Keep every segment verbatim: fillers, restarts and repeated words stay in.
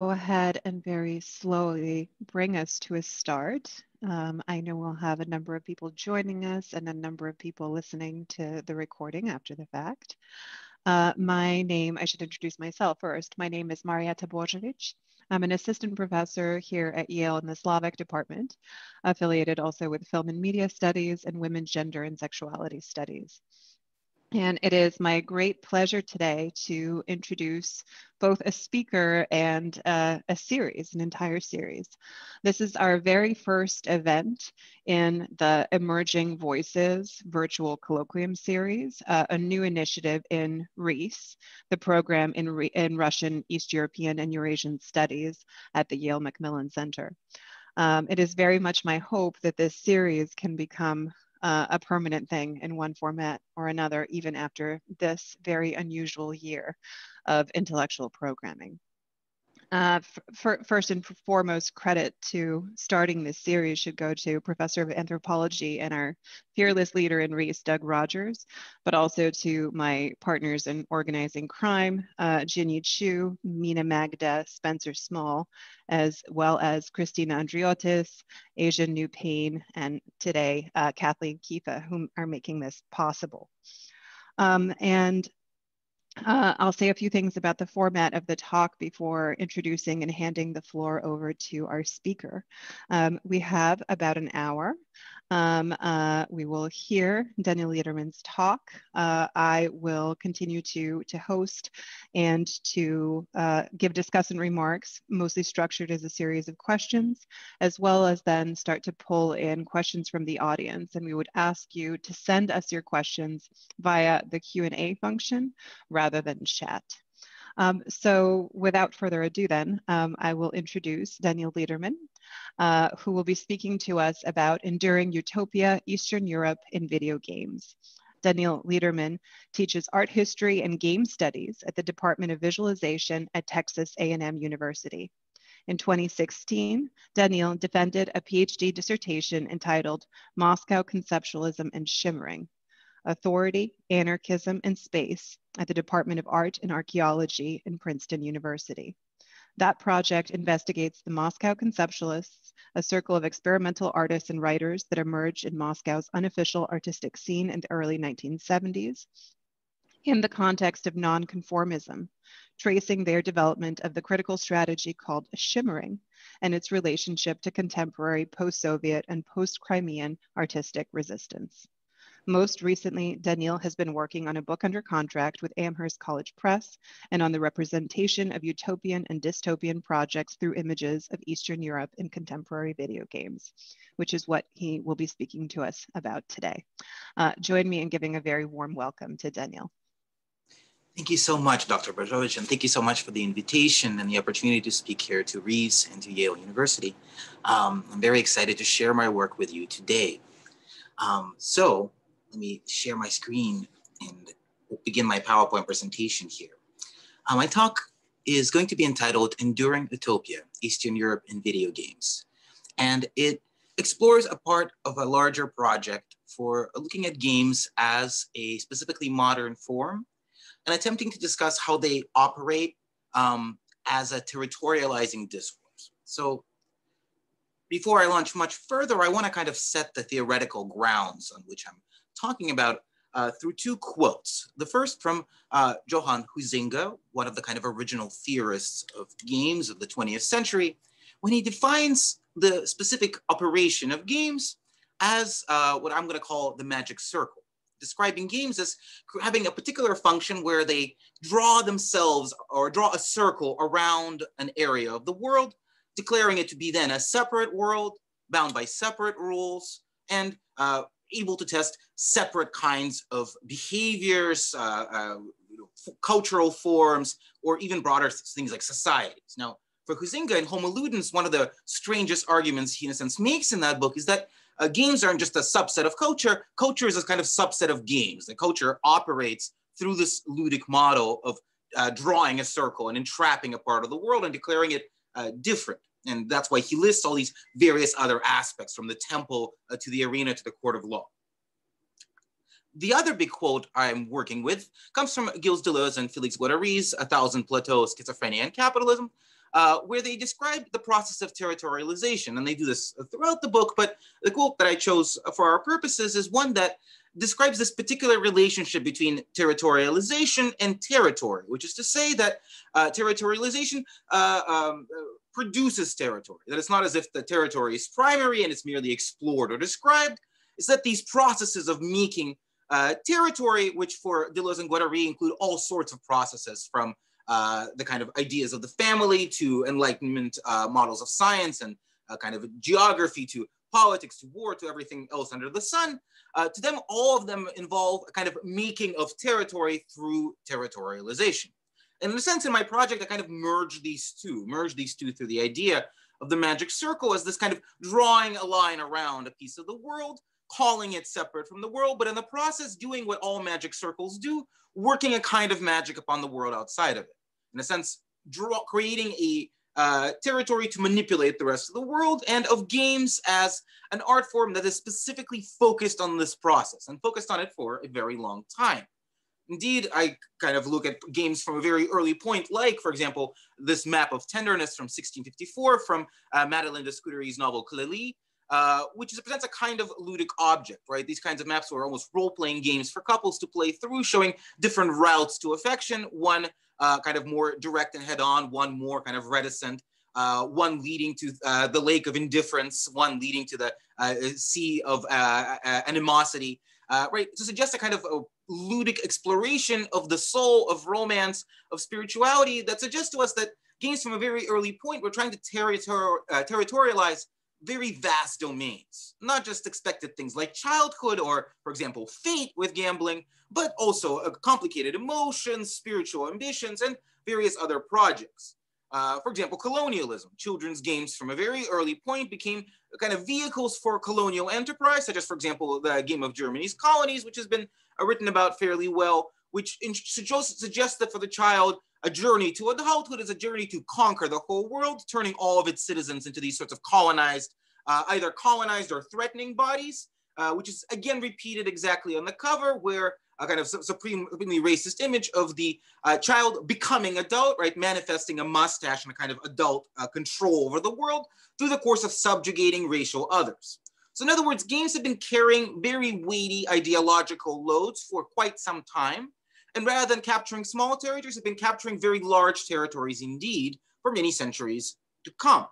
go ahead and very slowly bring us to a start. Um, I know we'll have a number of people joining us and a number of people listening to the recording after the fact. Uh, my name, I should introduce myself first. My name is Marijeta Bozovic. I'm an assistant professor here at Yale in the Slavic department, affiliated also with Film and Media Studies and Women, Gender, and Sexuality Studies. And it is my great pleasure today to introduce both a speaker and uh, a series, an entire series. This is our very first event in the Emerging Voices Virtual Colloquium Series, uh, a new initiative in REES, the program in, Re in Russian, East European, and Eurasian Studies at the Yale Macmillan Center. Um, it is very much my hope that this series can become Uh, a permanent thing in one format or another, even after this very unusual year of intellectual programming. Uh, first and foremost, credit to starting this series should go to Professor of Anthropology and our fearless leader in REES, Doug Rogers, but also to my partners in organizing crime, uh, Jin Yi Chu, Mina Magda, Spencer Small, as well as Christina Andriotis, Asia New Payne, and today, uh, Kathleen Kifa, who are making this possible. Um, and Uh, I'll say a few things about the format of the talk before introducing and handing the floor over to our speaker. Um, we have about an hour. Um, uh, we will hear Daniil Leiderman's talk. Uh, I will continue to, to host and to uh, give discussion remarks, mostly structured as a series of questions, as well as then start to pull in questions from the audience. And we would ask you to send us your questions via the Q and A function rather than chat. Um, so without further ado then, um, I will introduce Daniil Leiderman, uh, who will be speaking to us about Enduring Utopia, Eastern Europe in Video Games. Daniil Leiderman teaches art history and game studies at the Department of Visualization at Texas A and M University. In twenty sixteen, Daniil defended a PhD dissertation entitled Moscow Conceptualism and Shimmering, Authority, Anarchism, and Space at the Department of Art and Archaeology in Princeton University. That project investigates the Moscow Conceptualists, a circle of experimental artists and writers that emerged in Moscow's unofficial artistic scene in the early nineteen seventies in the context of nonconformism, tracing their development of the critical strategy called shimmering and its relationship to contemporary post-Soviet and post-Crimean artistic resistance. Most recently, Daniil has been working on a book under contract with Amherst College Press and on the representation of utopian and dystopian projects through images of Eastern Europe in contemporary video games, which is what he will be speaking to us about today. Uh, join me in giving a very warm welcome to Daniil. Thank you so much, Doctor Bozovic, and thank you so much for the invitation and the opportunity to speak here to REES and to Yale University. Um, I'm very excited to share my work with you today. Um, so. Let me share my screen and begin my PowerPoint presentation here. Uh, my talk is going to be entitled Enduring Utopia, Eastern Europe in Video Games. And it explores a part of a larger project for looking at games as a specifically modern form and attempting to discuss how they operate um, as a territorializing discourse. So before I launch much further, I want to kind of set the theoretical grounds on which I'm talking about uh, through two quotes. The first from uh, Johann Huizinga, one of the kind of original theorists of games of the twentieth century, when he defines the specific operation of games as uh, what I'm gonna call the magic circle, describing games as having a particular function where they draw themselves or draw a circle around an area of the world, declaring it to be then a separate world, bound by separate rules, and uh, able to test separate kinds of behaviors, uh, uh, cultural forms, or even broader things like societies. Now, for Huizinga and Homo Ludens, one of the strangest arguments he in a sense makes in that book is that uh, games aren't just a subset of culture. Culture is a kind of subset of games. The culture operates through this ludic model of uh, drawing a circle and entrapping a part of the world and declaring it uh, different. And that's why he lists all these various other aspects, from the temple uh, to the arena to the court of law. The other big quote I'm working with comes from Gilles Deleuze and Félix Guattari's A Thousand Plateaus, Schizophrenia and Capitalism, uh, where they describe the process of territorialization. And they do this throughout the book, but the quote that I chose for our purposes is one that describes this particular relationship between territorialization and territory, which is to say that uh, territorialization uh, um, produces territory, that it's not as if the territory is primary and it's merely explored or described. It's that these processes of making uh, territory, which for Deleuze and Guattari include all sorts of processes from uh, the kind of ideas of the family to Enlightenment uh, models of science and uh, kind of geography to politics, to war, to everything else under the sun. Uh, to them, all of them involve a kind of making of territory through territorialization. And in a sense, in my project, I kind of merge these two, merge these two through the idea of the magic circle as this kind of drawing a line around a piece of the world, calling it separate from the world, but in the process doing what all magic circles do, working a kind of magic upon the world outside of it. In a sense, draw, creating a Uh, territory to manipulate the rest of the world, and of games as an art form that is specifically focused on this process and focused on it for a very long time. Indeed, I kind of look at games from a very early point, like, for example, this map of tenderness from sixteen fifty-four from uh, Madeleine de Scudéry's novel Clélie, uh, which is, presents a kind of ludic object, right? These kinds of maps were almost role-playing games for couples to play through, showing different routes to affection, one Uh, kind of more direct and head-on, one more kind of reticent, uh, one leading to uh, the lake of indifference, one leading to the uh, sea of uh, uh, animosity, uh, right? To suggest a kind of a ludic exploration of the soul, of romance, of spirituality that suggests to us that games from a very early point were trying to territor uh, territorialize very vast domains, not just expected things like childhood or, for example, fate with gambling, but also uh, complicated emotions, spiritual ambitions, and various other projects. Uh, for example, colonialism. Children's games from a very early point became kind of vehicles for colonial enterprise, such as, for example, the game of Germany's Colonies, which has been uh, written about fairly well, which suggests that for the child, a journey to adulthood is a journey to conquer the whole world, turning all of its citizens into these sorts of colonized, uh, either colonized or threatening bodies, uh, which is again repeated exactly on the cover, where a kind of supremely racist image of the uh, child becoming adult, right, manifesting a mustache and a kind of adult uh, control over the world through the course of subjugating racial others. So in other words, games have been carrying very weighty ideological loads for quite some time. And rather than capturing small territories, have been capturing very large territories indeed for many centuries to come.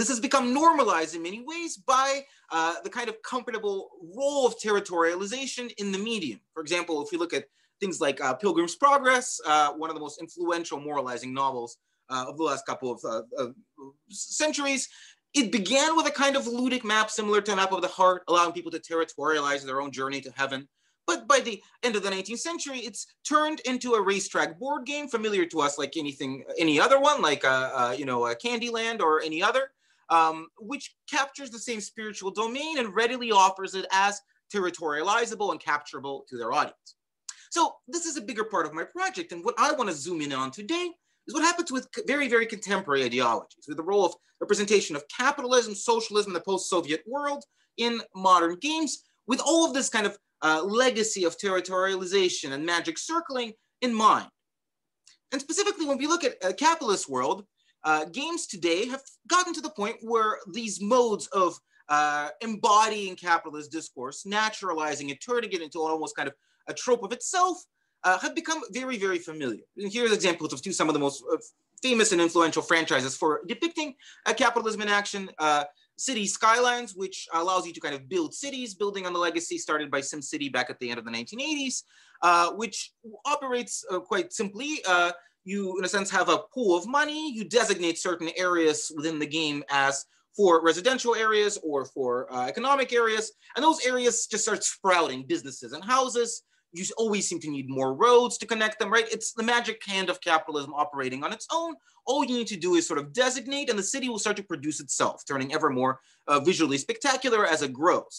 This has become normalized in many ways by uh, the kind of comfortable role of territorialization in the medium. For example, if we look at things like uh, Pilgrim's Progress, uh, one of the most influential moralizing novels uh, of the last couple of, uh, of centuries, it began with a kind of ludic map similar to a map of the heart, allowing people to territorialize their own journey to heaven. But by the end of the nineteenth century, it's turned into a racetrack board game familiar to us like anything, any other one, like, uh, uh, you know, uh, Candyland or any other, um, which captures the same spiritual domain and readily offers it as territorializable and capturable to their audience. So this is a bigger part of my project. And what I want to zoom in on today is what happens with very, very contemporary ideologies, with the role of representation of capitalism, socialism, the post-Soviet world in modern games, with all of this kind of Uh, legacy of territorialization and magic circling in mind. And specifically, when we look at a capitalist world, uh, games today have gotten to the point where these modes of uh, embodying capitalist discourse, naturalizing it, turning it into almost kind of a trope of itself, uh, have become very, very familiar. And here's examples of two, some of the most uh, famous and influential franchises for depicting uh, capitalism in action. Uh, Cities Skylines, which allows you to kind of build cities, building on the legacy started by SimCity back at the end of the nineteen eighties, uh, which operates uh, quite simply. Uh, you, in a sense, have a pool of money. You designate certain areas within the game as for residential areas or for uh, economic areas. And those areas just start sprouting businesses and houses. You always seem to need more roads to connect them, right? It's the magic hand of capitalism operating on its own. All you need to do is sort of designate, and the city will start to produce itself, turning ever more uh, visually spectacular as it grows.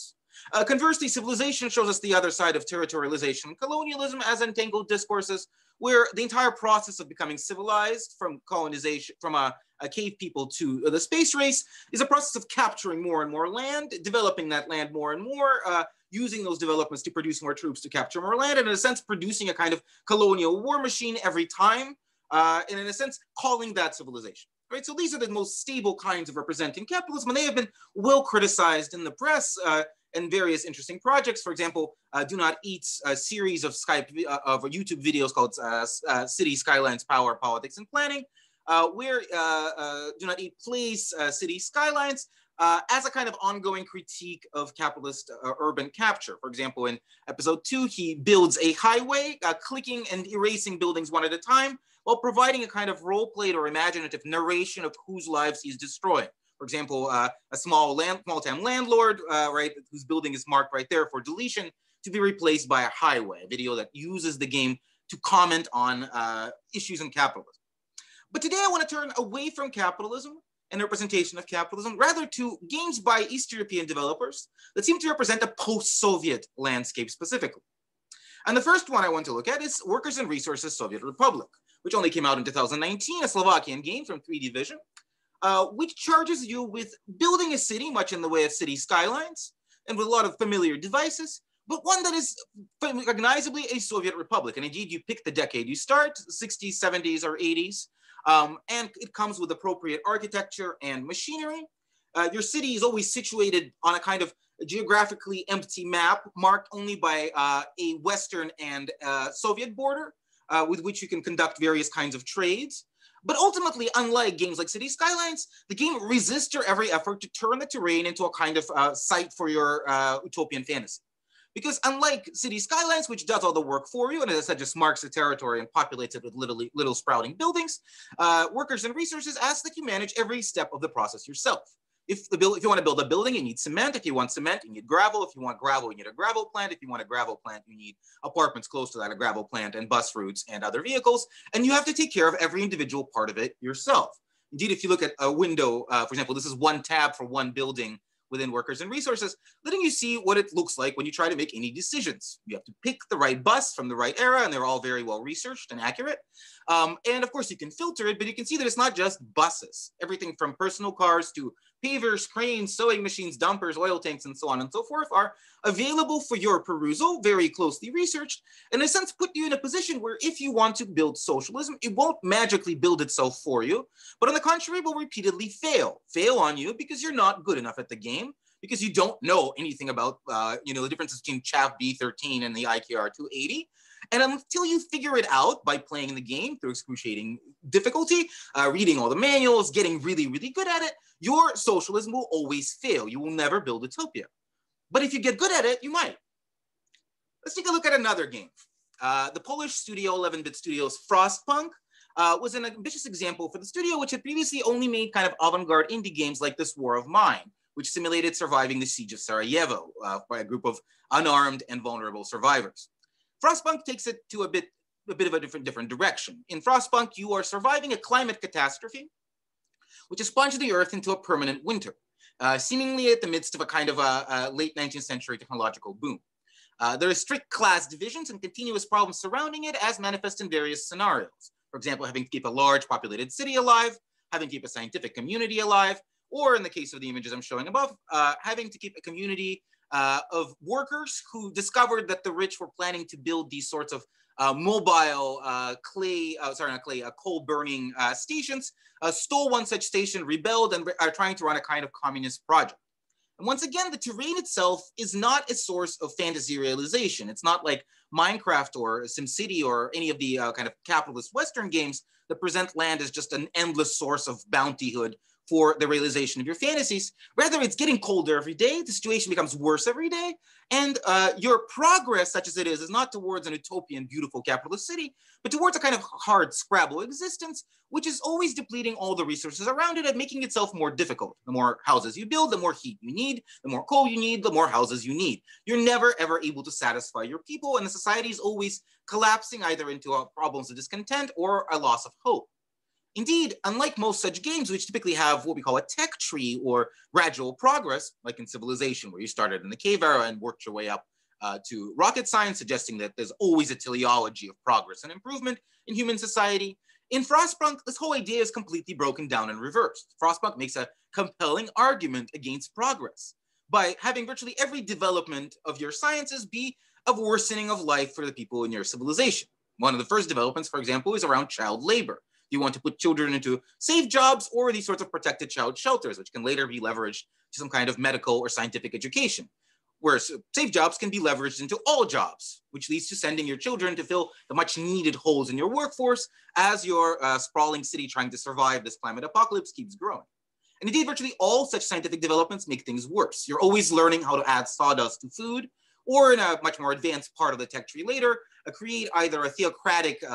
Uh, conversely, Civilization shows us the other side of territorialization and colonialism as entangled discourses, where the entire process of becoming civilized from colonization, from a, a cave people to the space race, is a process of capturing more and more land, developing that land more and more, uh, using those developments to produce more troops to capture more land, and in a sense, producing a kind of colonial war machine every time, uh, and in a sense, calling that civilization. right? So these are the most stable kinds of representing capitalism, and they have been well criticized in the press uh, and various interesting projects. For example, uh, Do Not Eat's a series of Skype uh, of YouTube videos called uh, uh, Cities Skylines, Power, Politics, and Planning, uh, where uh, uh, Do Not Eat plays uh, City Skylines Uh, as a kind of ongoing critique of capitalist uh, urban capture. For example, in episode two, he builds a highway, uh, clicking and erasing buildings one at a time, while providing a kind of role-played or imaginative narration of whose lives he's destroying. For example, uh, a small land, small-town landlord, uh, right, whose building is marked right there for deletion to be replaced by a highway, a video that uses the game to comment on uh, issues in capitalism. But today I want to turn away from capitalism and representation of capitalism, rather to games by East European developers that seem to represent a post-Soviet landscape specifically. And the first one I want to look at is Workers and Resources Soviet Republic, which only came out in two thousand nineteen, a Slovakian game from three D Vision, uh, which charges you with building a city, much in the way of City Skylines, and with a lot of familiar devices, but one that is recognizably a Soviet republic. And indeed, you pick the decade you start, sixties, seventies, or eighties, Um, and it comes with appropriate architecture and machinery. Uh, your city is always situated on a kind of geographically empty map marked only by uh, a Western and uh, Soviet border uh, with which you can conduct various kinds of trades. But ultimately, unlike games like City Skylines, the game resists your every effort to turn the terrain into a kind of uh, site for your uh, utopian fantasy. Because unlike City Skylines, which does all the work for you, and as I said, just marks the territory and populates it with little, little sprouting buildings, uh, Workers and Resources ask that you manage every step of the process yourself. If, the build, if you want to build a building, you need cement. If you want cement, you need gravel. If you want gravel, you need a gravel plant. If you want a gravel plant, you need apartments close to that, a gravel plant, and bus routes and other vehicles. And you have to take care of every individual part of it yourself. Indeed, if you look at a window, uh, for example, this is one tab for one building within Workers and Resources, letting you see what it looks like when you try to make any decisions. You have to pick the right bus from the right era, and they're all very well researched and accurate. Um, and of course you can filter it, but you can see that it's not just buses. Everything from personal cars to pavers, cranes, sewing machines, dumpers, oil tanks, and so on and so forth are available for your perusal, very closely researched, and in a sense put you in a position where if you want to build socialism, it won't magically build itself for you, but on the contrary will repeatedly fail. Fail on you because you're not good enough at the game, because you don't know anything about uh, you know, the differences between C H A V B thirteen and the I K R two eighty. And until you figure it out by playing the game through excruciating difficulty, uh, reading all the manuals, getting really, really good at it, your socialism will always fail. You will never build utopia. But if you get good at it, you might. Let's take a look at another game. Uh, the Polish studio, eleven bit Studios Frostpunk, uh, was an ambitious example for the studio, which had previously only made kind of avant-garde indie games like This War of Mine, which simulated surviving the siege of Sarajevo uh, by a group of unarmed and vulnerable survivors. Frostpunk takes it to a bit, a bit of a different, different direction. In Frostpunk, you are surviving a climate catastrophe, which has plunged the earth into a permanent winter, uh, seemingly at the midst of a kind of a, a late nineteenth century technological boom. Uh, there are strict class divisions and continuous problems surrounding it as manifest in various scenarios. For example, having to keep a large populated city alive, having to keep a scientific community alive, or in the case of the images I'm showing above, uh, having to keep a community Uh, of workers who discovered that the rich were planning to build these sorts of uh, mobile uh, clay, uh, sorry, not clay, uh, coal burning uh, stations, uh, stole one such station, rebelled, and are trying to run a kind of communist project. And once again, the terrain itself is not a source of fantasy realization. It's not like Minecraft or SimCity or any of the uh, kind of capitalist Western games that present land as just an endless source of bountyhood for the realization of your fantasies. Rather, it's getting colder every day, the situation becomes worse every day, and uh, your progress, such as it is, is not towards an utopian, beautiful capitalist city, but towards a kind of hard scrabble existence, which is always depleting all the resources around it and making itself more difficult. The more houses you build, the more heat you need, the more coal you need, the more houses you need. You're never ever able to satisfy your people, and the society is always collapsing either into uh, problems of discontent or a loss of hope. Indeed, unlike most such games, which typically have what we call a tech tree or gradual progress, like in Civilization, where you started in the cave era and worked your way up uh, to rocket science, suggesting that there's always a teleology of progress and improvement in human society. In Frostpunk, this whole idea is completely broken down and reversed. Frostpunk makes a compelling argument against progress by having virtually every development of your sciences be a worsening of life for the people in your civilization. One of the first developments, for example, is around child labor. you want to put children into safe jobs or these sorts of protected child shelters, which can later be leveraged to some kind of medical or scientific education, where safe jobs can be leveraged into all jobs, which leads to sending your children to fill the much needed holes in your workforce as your uh, sprawling city trying to survive this climate apocalypse keeps growing. And indeed, virtually all such scientific developments make things worse. You're always learning how to add sawdust to food, or in a much more advanced part of the tech tree later, uh, create either a theocratic uh,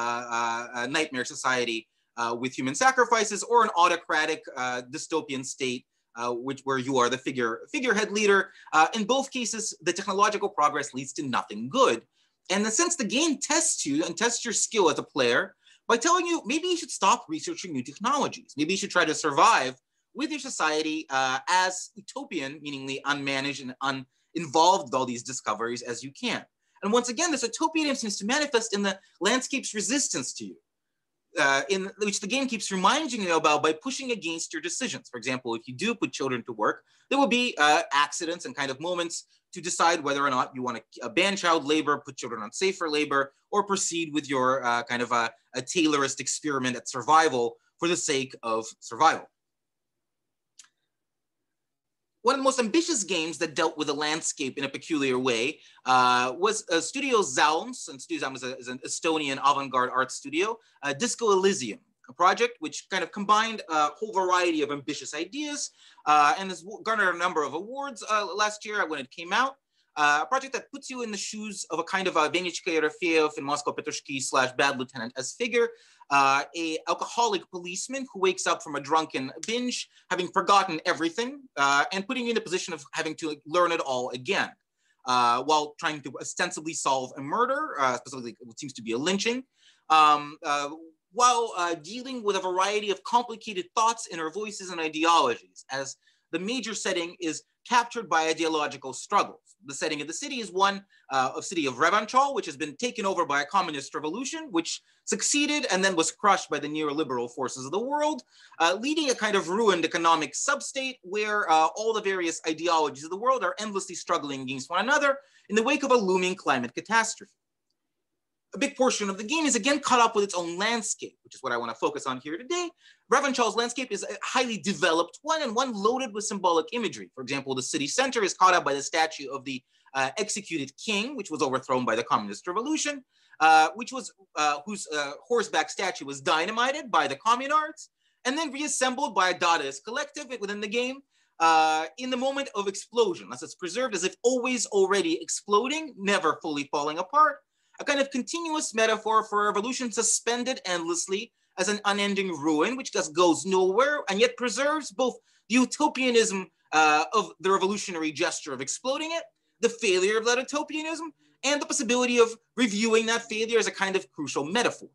uh, nightmare society uh, with human sacrifices, or an autocratic uh, dystopian state Uh, which, where you are the figure, figurehead leader. Uh, in both cases, the technological progress leads to nothing good. And in a sense, the game tests you and tests your skill as a player by telling you, maybe you should stop researching new technologies. Maybe you should try to survive with your society uh, as utopian, meaning unmanaged and uninvolved with all these discoveries as you can. And once again, this utopianism seems to manifest in the landscape's resistance to you, Uh, in which the game keeps reminding you about by pushing against your decisions. For example, if you do put children to work, there will be uh, accidents and kind of moments to decide whether or not you want to ban child labor, put children on safer labor, or proceed with your uh, kind of a, a Taylorist experiment at survival for the sake of survival. One of the most ambitious games that dealt with the landscape in a peculiar way uh, was uh, Studio Z A U M, and Studio Z A U M is, a, is an Estonian avant-garde art studio, uh, Disco Elysium, a project which kind of combined a whole variety of ambitious ideas uh, and has garnered a number of awards uh, last year when it came out. Uh, a project that puts you in the shoes of a kind of a Venichka Yerofeyev in Moscow Petrushki slash bad lieutenant as figure, uh, a alcoholic policeman who wakes up from a drunken binge, having forgotten everything, uh, and putting you in the position of having to learn it all again, uh, while trying to ostensibly solve a murder, uh, specifically what seems to be a lynching, um, uh, while uh, dealing with a variety of complicated thoughts, inner voices, and ideologies, as the major setting is captured by ideological struggles. The setting of the city is one uh, of city of Revanchal, which has been taken over by a communist revolution, which succeeded and then was crushed by the neoliberal forces of the world, uh, leading a kind of ruined economic substate where uh, all the various ideologies of the world are endlessly struggling against one another in the wake of a looming climate catastrophe. A big portion of the game is again caught up with its own landscape, which is what I want to focus on here today. Revanchal's landscape is a highly developed one, and one loaded with symbolic imagery. For example, the city center is caught up by the statue of the uh, executed king, which was overthrown by the communist revolution, uh, which was uh, whose uh, horseback statue was dynamited by the communards and then reassembled by a Dadaist collective within the game uh, in the moment of explosion, as it's preserved as if always already exploding, never fully falling apart. A kind of continuous metaphor for revolution suspended endlessly as an unending ruin, which just goes nowhere and yet preserves both the utopianism uh, of the revolutionary gesture of exploding it, the failure of that utopianism, and the possibility of reviewing that failure as a kind of crucial metaphor.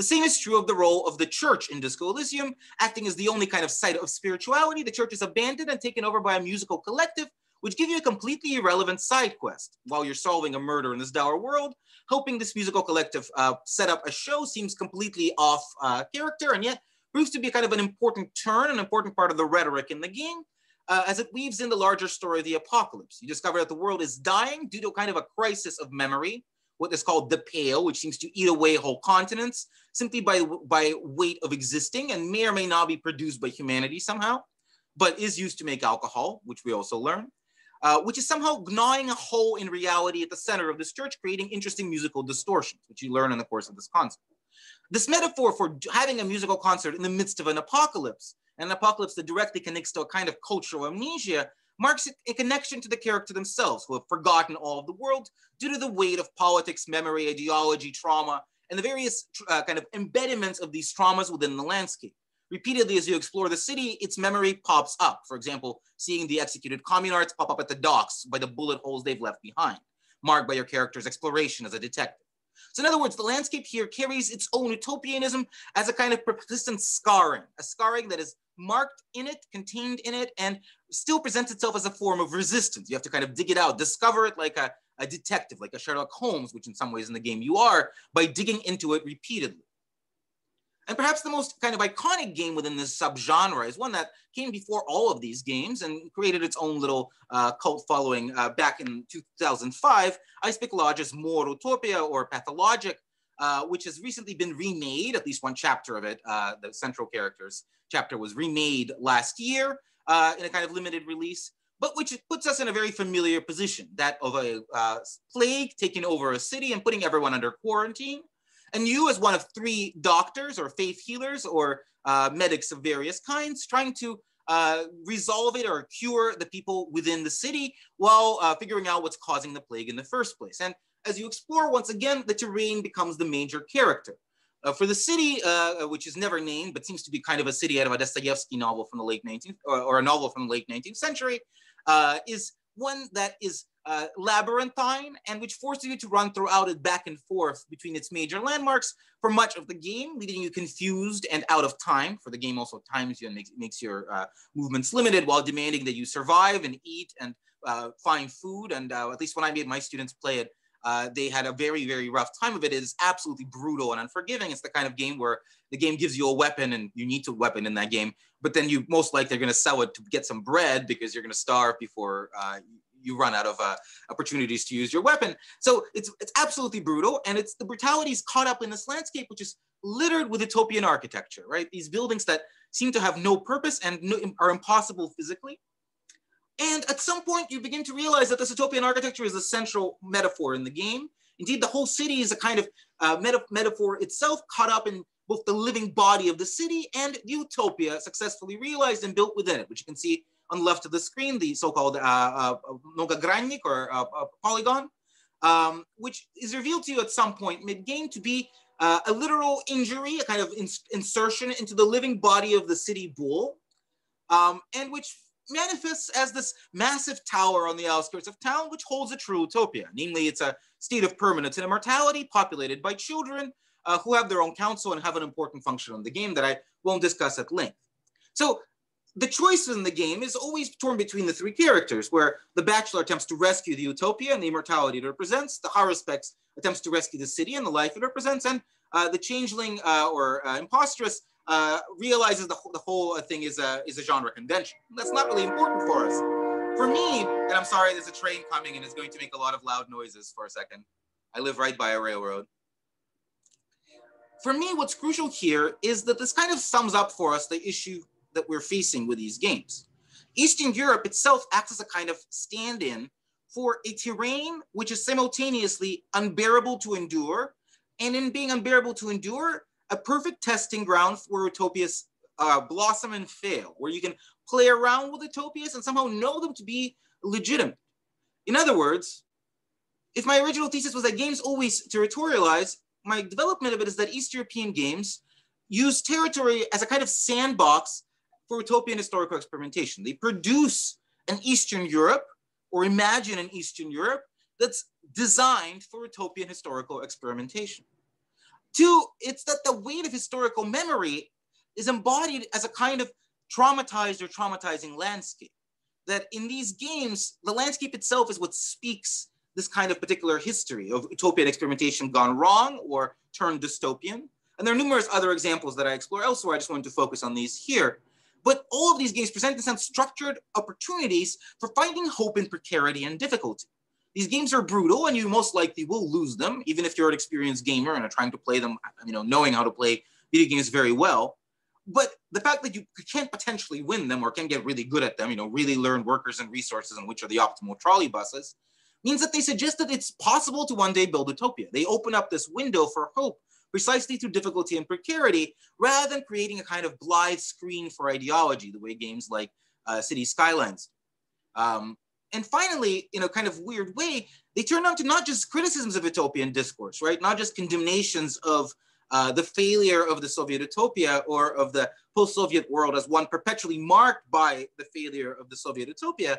The same is true of the role of the church in Disco Elysium, acting as the only kind of site of spirituality. The church is abandoned and taken over by a musical collective, which give you a completely irrelevant side quest while you're solving a murder in this dour world. Hoping this musical collective uh, set up a show seems completely off uh, character, and yet proves to be kind of an important turn, an important part of the rhetoric in the game, uh, as it weaves in the larger story of the apocalypse. You discover that the world is dying due to kind of a crisis of memory, what is called the Pale, which seems to eat away whole continents simply by, by weight of existing, and may or may not be produced by humanity somehow, but is used to make alcohol, which we also learn. Uh, which is somehow gnawing a hole in reality at the center of this church, creating interesting musical distortions, which you learn in the course of this concert. This metaphor for having a musical concert in the midst of an apocalypse, an apocalypse that directly connects to a kind of cultural amnesia, marks a connection to the character themselves, who have forgotten all of the world due to the weight of politics, memory, ideology, trauma, and the various uh, kind of embedments of these traumas within the landscape. Repeatedly, as you explore the city, its memory pops up. For example, seeing the executed communards pop up at the docks by the bullet holes they've left behind, marked by your character's exploration as a detective. So in other words, the landscape here carries its own utopianism as a kind of persistent scarring, a scarring that is marked in it, contained in it, and still presents itself as a form of resistance. You have to kind of dig it out, discover it like a, a detective, like a Sherlock Holmes, which in some ways in the game you are, by digging into it repeatedly. And perhaps the most kind of iconic game within this subgenre is one that came before all of these games and created its own little uh, cult following uh, back in two thousand five. I speak Lodge's More Utopia, or Pathologic, uh, which has recently been remade, at least one chapter of it, uh, the central characters chapter was remade last year uh, in a kind of limited release, but which puts us in a very familiar position, that of a uh, plague taking over a city and putting everyone under quarantine. And you, as one of three doctors or faith healers or uh, medics of various kinds, trying to uh, resolve it or cure the people within the city while uh, figuring out what's causing the plague in the first place. And as you explore, once again, the terrain becomes the major character. Uh, for the city, uh, which is never named, but seems to be kind of a city out of a Dostoevsky novel from the late nineteenth, or, or a novel from the late nineteenth century, uh, is one that is uh, labyrinthine and which forces you to run throughout it back and forth between its major landmarks for much of the game, leaving you confused and out of time, for the game also times you and makes, makes your uh, movements limited while demanding that you survive and eat and uh, find food. And uh, at least when I made my students play it, Uh, they had a very, very rough time of it. It is absolutely brutal and unforgiving. It's the kind of game where the game gives you a weapon and you need to weapon in that game, but then you most likely are going to sell it to get some bread because you're going to starve before uh, you run out of uh, opportunities to use your weapon. So it's, it's absolutely brutal, and it's the brutality is caught up in this landscape, which is littered with utopian architecture, right? These buildings that seem to have no purpose and no, are impossible physically. And at some point, you begin to realize that this utopian architecture is a central metaphor in the game. Indeed, the whole city is a kind of uh, meta metaphor itself, caught up in both the living body of the city and the utopia successfully realized and built within it, which you can see on the left of the screen, the so-called uh, uh, многогранник or uh, uh, polygon, um, which is revealed to you at some point mid-game to be uh, a literal injury, a kind of ins insertion into the living body of the city bull, um, and which manifests as this massive tower on the outskirts of town, which holds a true utopia. Namely, it's a state of permanence and immortality populated by children uh, who have their own counsel and have an important function in the game that I won't discuss at length. So the choice in the game is always torn between the three characters, where the bachelor attempts to rescue the utopia and the immortality it represents, the Haruspex attempts to rescue the city and the life it represents, and uh, the changeling uh, or uh, impostress Uh, realizes the, the whole thing is a, is a genre convention. That's not really important for us. For me, and I'm sorry, there's a train coming and it's going to make a lot of loud noises for a second. I live right by a railroad. For me, what's crucial here is that this kind of sums up for us the issue that we're facing with these games. Eastern Europe itself acts as a kind of stand-in for a terrain which is simultaneously unbearable to endure, and in being unbearable to endure, a perfect testing ground for utopias uh, blossom and fail, where you can play around with utopias and somehow know them to be legitimate. In other words, if my original thesis was that games always territorialize, my development of it is that East European games use territory as a kind of sandbox for utopian historical experimentation. They produce an Eastern Europe, or imagine an Eastern Europe, that's designed for utopian historical experimentation. Two, it's that the weight of historical memory is embodied as a kind of traumatized or traumatizing landscape. That in these games, the landscape itself is what speaks this kind of particular history of utopian experimentation gone wrong or turned dystopian. And there are numerous other examples that I explore elsewhere. I just wanted to focus on these here. But all of these games present in some structured opportunities for finding hope in precarity and difficulty. These games are brutal, and you most likely will lose them, even if you're an experienced gamer and are trying to play them, you know, knowing how to play video games very well. But the fact that you can't potentially win them or can get really good at them, you know, really learn Workers and Resources and which are the optimal trolley buses, means that they suggest that it's possible to one day build utopia. They open up this window for hope precisely through difficulty and precarity, rather than creating a kind of blithe screen for ideology, the way games like uh, Cities Skylines. Um, And finally, in a kind of weird way, they turn out to not just criticisms of utopian discourse, right? Not just condemnations of uh, the failure of the Soviet utopia or of the post-Soviet world as one perpetually marked by the failure of the Soviet utopia,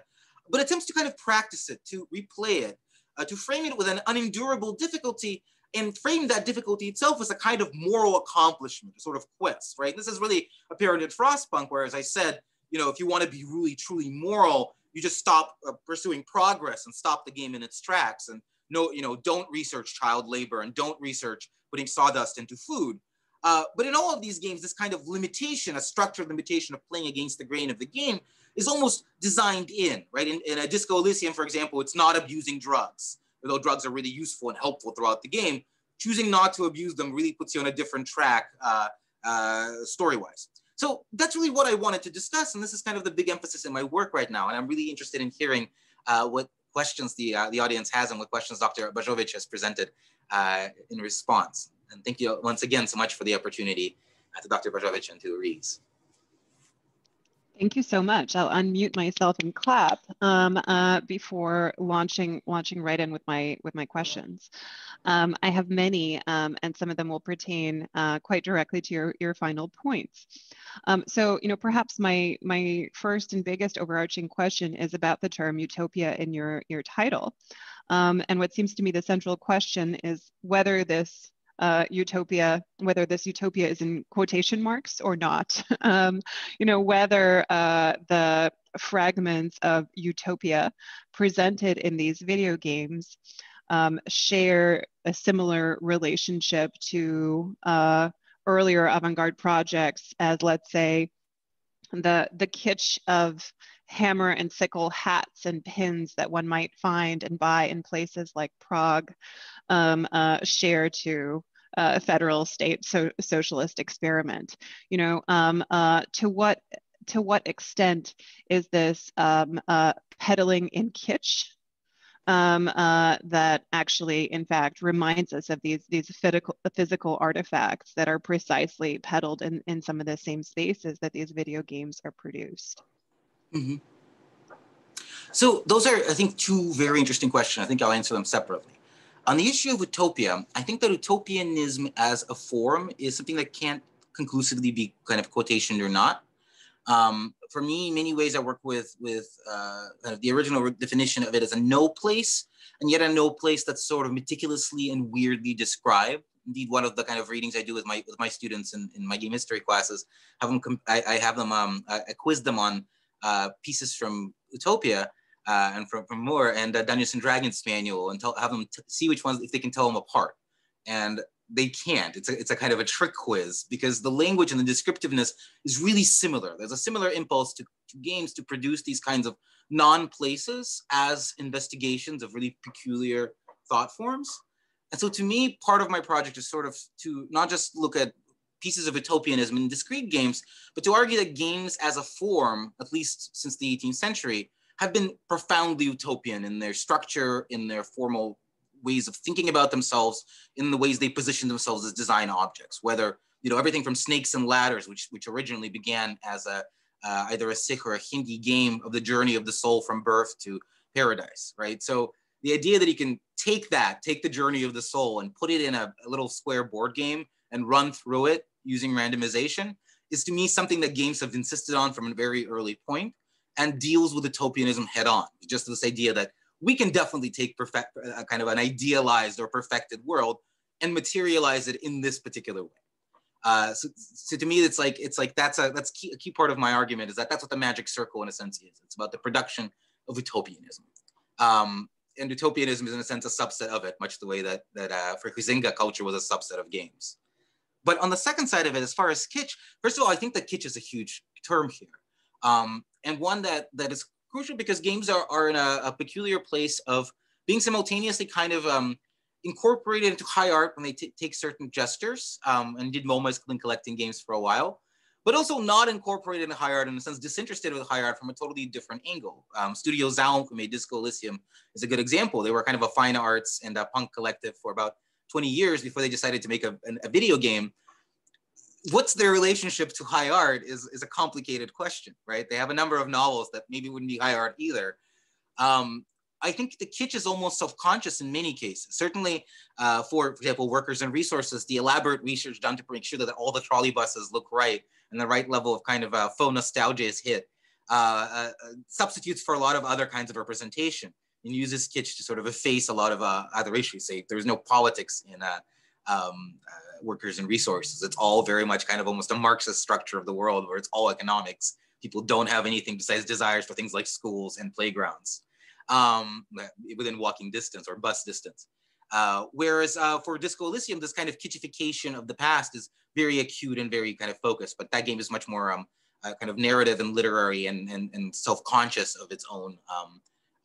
but attempts to kind of practice it, to replay it, uh, to frame it with an unendurable difficulty and frame that difficulty itself as a kind of moral accomplishment, a sort of quest, right? This is really apparent in Frostpunk, where, as I said, you know, if you want to be really, truly moral, you just stop uh, pursuing progress and stop the game in its tracks, and no, you know, don't research child labor and don't research putting sawdust into food. Uh, but in all of these games, this kind of limitation, a structured limitation of playing against the grain of the game, is almost designed in, right? In, in a Disco Elysium, for example, it's not abusing drugs, although drugs are really useful and helpful throughout the game. choosing not to abuse them really puts you on a different track uh, uh, story-wise. So that's really what I wanted to discuss, and this is kind of the big emphasis in my work right now, and I'm really interested in hearing uh, what questions the, uh, the audience has and what questions Doctor Bozovic has presented uh, in response. And thank you once again so much for the opportunity uh, to Doctor Bozovic and to REES. Thank you so much. I'll unmute myself and clap um, uh, before launching launching right in with my with my questions. Um, I have many, um, and some of them will pertain uh, quite directly to your your final points. Um, so, you know, perhaps my my first and biggest overarching question is about the term utopia in your your title, um, and what seems to me the central question is whether this Uh, utopia, whether this utopia is in quotation marks or not, um, you know, whether uh, the fragments of utopia presented in these video games um, share a similar relationship to uh, earlier avant-garde projects as, let's say, the, the kitsch of hammer and sickle hats and pins that one might find and buy in places like Prague um, uh, share to uh, a federal state so socialist experiment. You know, um, uh, to what to what extent is this um, uh, peddling in kitsch um, uh, that actually, in fact, reminds us of these these physical physical artifacts that are precisely peddled in in some of the same spaces that these video games are produced? Mm-hmm. So those are, I think, two very interesting questions. I think I'll answer them separately. On the issue of utopia, I think that utopianism as a form is something that can't conclusively be kind of quotation or not. Um, for me, in many ways, I work with, with uh, kind of the original definition of it as a no place, and yet a no place that's sort of meticulously and weirdly described. Indeed, one of the kind of readings I do with my, with my students in, in my game history classes, have them comp I, I have them, um, I, I quiz them on Uh, pieces from Utopia uh, and from, from Moore and uh, Dungeons and Dragons manual and tell, have them t see which ones, if they can tell them apart. And they can't. It's a, it's a kind of a trick quiz because the language and the descriptiveness is really similar. There's a similar impulse to, to games to produce these kinds of non-places as investigations of really peculiar thought forms. And so to me, part of my project is sort of to not just look at pieces of utopianism in discrete games, but to argue that games as a form, at least since the eighteenth century, have been profoundly utopian in their structure, in their formal ways of thinking about themselves, in the ways they position themselves as design objects, whether, you know, everything from Snakes and Ladders, which, which originally began as a, uh, either a Sikh or a Hindi game of the journey of the soul from birth to paradise, right? So the idea that you can take that, take the journey of the soul and put it in a, a little square board game and run through it, using randomization, is to me something that games have insisted on from a very early point and deals with utopianism head on. Just this idea that we can definitely take perfect, uh, kind of an idealized or perfected world and materialize it in this particular way. Uh, so, so to me, it's like, it's like that's, a, that's key, a key part of my argument is that that's what the magic circle in a sense is. It's about the production of utopianism. Um, and utopianism is in a sense a subset of it, much the way that, that uh, for Huizinga culture was a subset of games. But on the second side of it, as far as kitsch, first of all, I think that kitsch is a huge term here. Um, and one that, that is crucial because games are, are in a, a peculiar place of being simultaneously kind of um, incorporated into high art when they take certain gestures, um, and did MoMA has been collecting games for a while, but also not incorporated in high art, in a sense disinterested with high art from a totally different angle. Um, Studio Z A/U M, who made Disco Elysium, is a good example. They were kind of a fine arts and a punk collective for about twenty years before they decided to make a, a video game. What's their relationship to high art is, is a complicated question, right? They have a number of novels that maybe wouldn't be high art either. Um, I think the kitsch is almost self-conscious in many cases. Certainly uh, for, for example, Workers and Resources, the elaborate research done to make sure that all the trolley buses look right and the right level of kind of uh, faux nostalgia is hit, uh, uh, substitutes for a lot of other kinds of representation, and uses kitsch to sort of efface a lot of uh, other issues. Say there was no politics in uh, um, uh, Workers and Resources. It's all very much kind of almost a Marxist structure of the world where it's all economics. People don't have anything besides desires for things like schools and playgrounds um, within walking distance or bus distance. Uh, whereas uh, for Disco Elysium, this kind of kitschification of the past is very acute and very kind of focused, but that game is much more um, uh, kind of narrative and literary and, and, and self-conscious of its own um,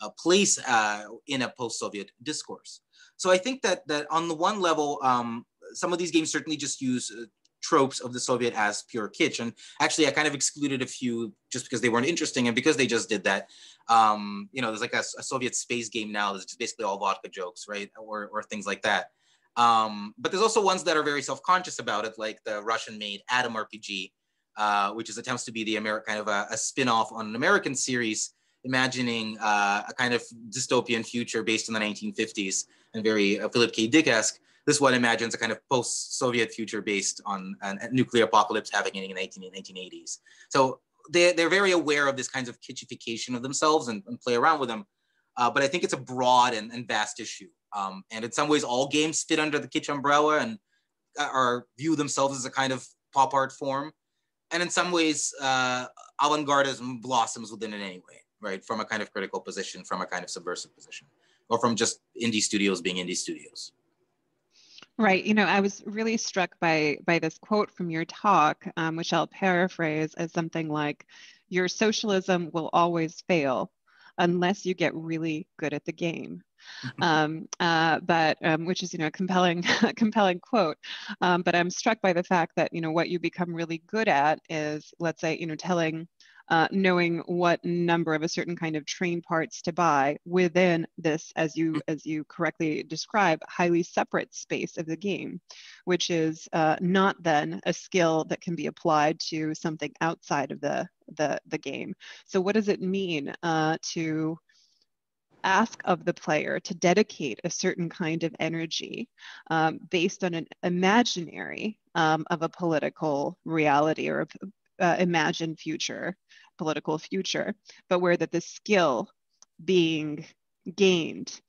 a place uh, in a post-Soviet discourse. So I think that, that on the one level, um, some of these games certainly just use uh, tropes of the Soviet as pure kitsch. And actually, I kind of excluded a few just because they weren't interesting and because they just did that. Um, you know, there's like a, a Soviet space game now that's just basically all vodka jokes, right? Or, or things like that. Um, but there's also ones that are very self-conscious about it, like the Russian-made Atom R P G, uh, which is attempts to be the Ameri- kind of a, a spin-off on an American series, imagining uh, a kind of dystopian future based in the nineteen fifties and very uh, Philip K. Dick-esque. This one imagines a kind of post-Soviet future based on a nuclear apocalypse happening in the nineteen eighties. So they're, they're very aware of this kinds of kitschification of themselves and, and play around with them. Uh, but I think it's a broad and, and vast issue. Um, and in some ways, all games fit under the kitsch umbrella and are view themselves as a kind of pop art form. And in some ways, uh, avant-gardism blossoms within it anyway, right? From a kind of critical position, from a kind of subversive position, or from just indie studios being indie studios. Right. You know, I was really struck by by this quote from your talk, um, which I'll paraphrase as something like, your socialism will always fail unless you get really good at the game. Um, uh, but um, which is, you know, a compelling, compelling quote. Um, but I'm struck by the fact that, you know, what you become really good at is, let's say, you know, telling, uh, knowing what number of a certain kind of train parts to buy within this, as you as you correctly describe, highly separate space of the game, which is uh, not then a skill that can be applied to something outside of the the, the game. So what does it mean uh, to ask of the player to dedicate a certain kind of energy um, based on an imaginary um, of a political reality or a, uh, imagined future, political future, but where that the skill being gained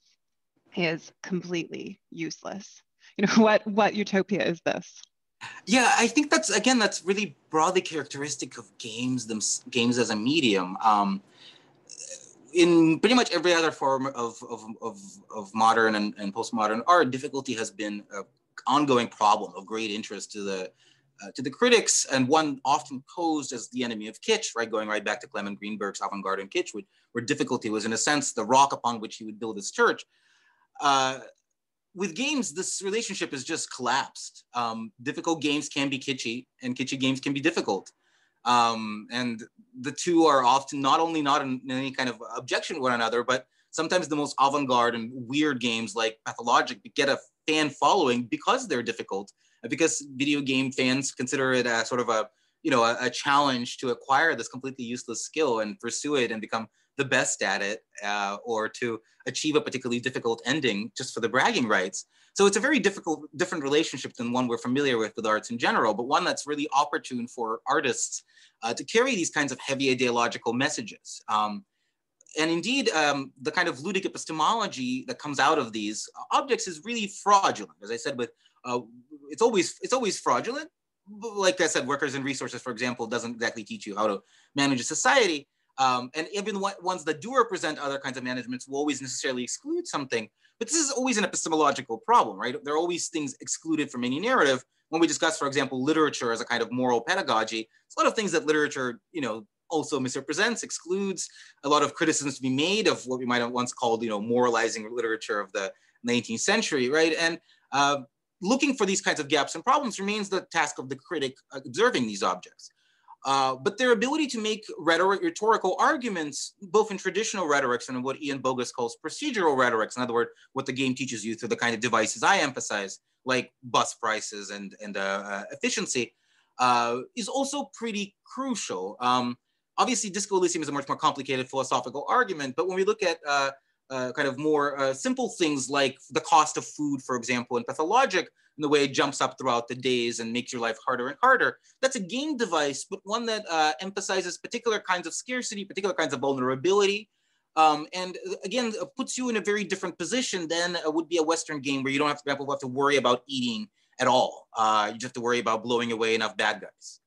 is completely useless? You know, what, what utopia is this? Yeah, I think that's, again, that's really broadly characteristic of games, them, games as a medium. Um, In pretty much every other form of, of, of, of modern and, and postmodern art, difficulty has been an ongoing problem of great interest to the, uh, to the critics, and one often posed as the enemy of kitsch, right? Going right back to Clement Greenberg's avant-garde and kitsch, which, where difficulty was, in a sense, the rock upon which he would build his church. Uh, with games, this relationship is just collapsed. Um, difficult games can be kitschy, and kitschy games can be difficult. Um, and the two are often not only not in any kind of objection to one another, but sometimes the most avant-garde and weird games like Pathologic get a fan following because they're difficult, because video game fans consider it a sort of a, you know, a, a challenge to acquire this completely useless skill and pursue it and become the best at it, uh, or to achieve a particularly difficult ending just for the bragging rights. So it's a very difficult, different relationship than one we're familiar with with arts in general, but one that's really opportune for artists uh, to carry these kinds of heavy ideological messages. Um, and indeed, um, the kind of ludic epistemology that comes out of these objects is really fraudulent. As I said, with uh, it's always it's always fraudulent. Like I said, Workers and Resources, for example, doesn't exactly teach you how to manage a society. Um, and even the ones that do represent other kinds of managements will always necessarily exclude something. But this is always an epistemological problem, right? There are always things excluded from any narrative. When we discuss, for example, literature as a kind of moral pedagogy, it's a lot of things that literature, you know, also misrepresents, excludes. A lot of criticisms to be made of what we might have once called, you know, moralizing literature of the nineteenth century, right? And uh, looking for these kinds of gaps and problems remains the task of the critic observing these objects. Uh, but their ability to make rhetoric, rhetorical arguments, both in traditional rhetorics and in what Ian Bogas calls procedural rhetorics, in other words, what the game teaches you through the kind of devices I emphasize, like bus prices and, and uh, efficiency, uh, is also pretty crucial. Um, obviously, Disco Elysium is a much more complicated philosophical argument, but when we look at uh, uh, kind of more uh, simple things like the cost of food, for example, in Pathologic, and the way it jumps up throughout the days and makes your life harder and harder. That's a game device, but one that uh, emphasizes particular kinds of scarcity, particular kinds of vulnerability, um, and again, puts you in a very different position than uh, would be a Western game where you don't have to, for example, have to worry about eating at all. Uh, you just have to worry about blowing away enough bad guys.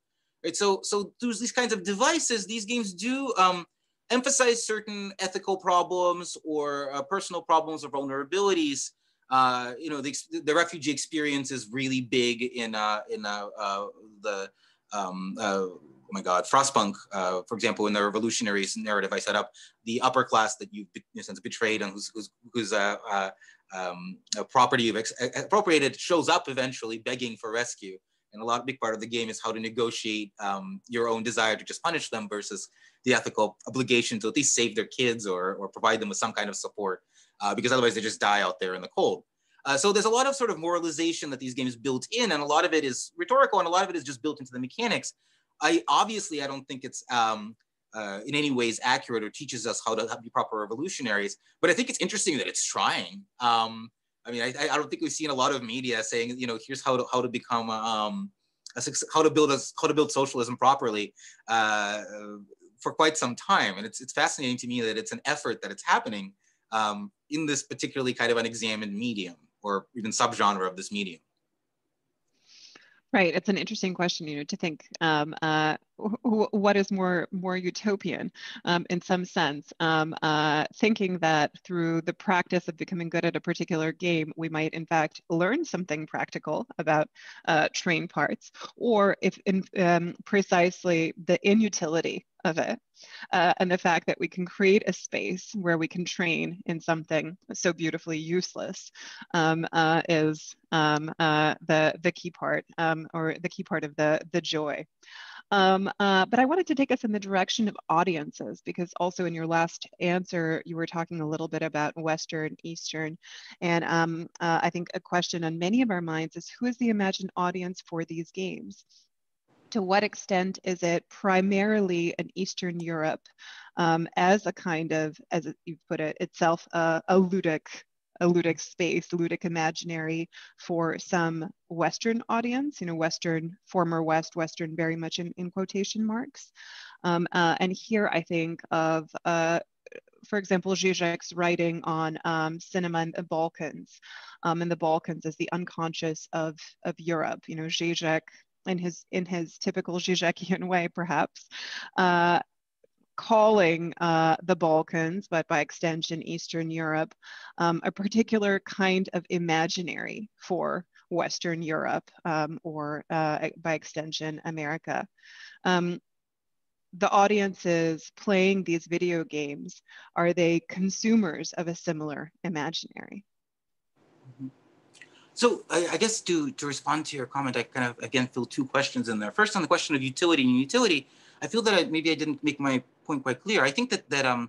Right? So, so through these kinds of devices, these games do um, emphasize certain ethical problems or uh, personal problems or vulnerabilities. Uh, you know, the, the refugee experience is really big in uh, in uh, uh, the um, uh, oh my God, Frostpunk, uh, for example, in the revolutionary narrative I set up, the upper class that you've, in a sense, betrayed and who's, who's, who's uh, uh, um, a property you've appropriated shows up eventually begging for rescue. And a lot of big part of the game is how to negotiate um, your own desire to just punish them versus the ethical obligation to at least save their kids or, or provide them with some kind of support, uh, because otherwise they just die out there in the cold. Uh, so there's a lot of sort of moralization that these games built in, and a lot of it is rhetorical and a lot of it is just built into the mechanics. I obviously, I don't think it's um, uh, in any ways accurate or teaches us how to, how to be proper revolutionaries, but I think it's interesting that it's trying. Um, I mean, I, I don't think we've seen a lot of media saying, you know, here's how to how to become um, a how to build a, how to build socialism properly uh, for quite some time, and it's it's fascinating to me that it's an effort that it's happening um, in this particularly kind of unexamined medium or even subgenre of this medium. Right, it's an interesting question, you know, to think um, uh, what is more more utopian um, in some sense, um, uh, thinking that through the practice of becoming good at a particular game, we might in fact learn something practical about uh, train parts, or if in, um, precisely the inutility of it, uh, and the fact that we can create a space where we can train in something so beautifully useless um, uh, is um, uh, the the key part, um, or the key part of the the joy. Um, uh, but I wanted to take us in the direction of audiences, because also in your last answer, you were talking a little bit about Western, Eastern, and um, uh, I think a question on many of our minds is, who is the imagined audience for these games? To what extent is it primarily an Eastern Europe um, as a kind of, as you've put it, itself a, a ludic, a ludic space, ludic imaginary for some Western audience, you know, Western, former West, Western very much in, in quotation marks. Um, uh, and here I think of, uh, for example, Zizek's writing on um, cinema in the Balkans, um, and the Balkans as the unconscious of, of Europe, you know, Zizek, in his in his typical Zizekian way, perhaps, uh, calling uh, the Balkans, but by extension Eastern Europe, um, a particular kind of imaginary for Western Europe, um, or uh, by extension America. Um, the audiences playing these video games, are they consumers of a similar imaginary? Mm-hmm. So I, I guess to, to respond to your comment, I kind of, again, feel two questions in there. First, on the question of utility and utility, I feel that I, maybe I didn't make my point quite clear. I think that, that um,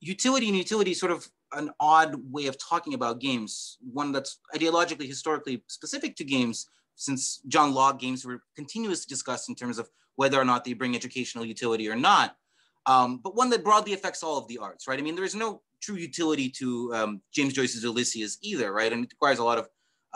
utility and utility is sort of an odd way of talking about games, one that's ideologically, historically specific to games, since John Locke games were continuously discussed in terms of whether or not they bring educational utility or not, um, but one that broadly affects all of the arts, right? I mean, there is no true utility to um, James Joyce's Ulysses either, right? And it requires a lot of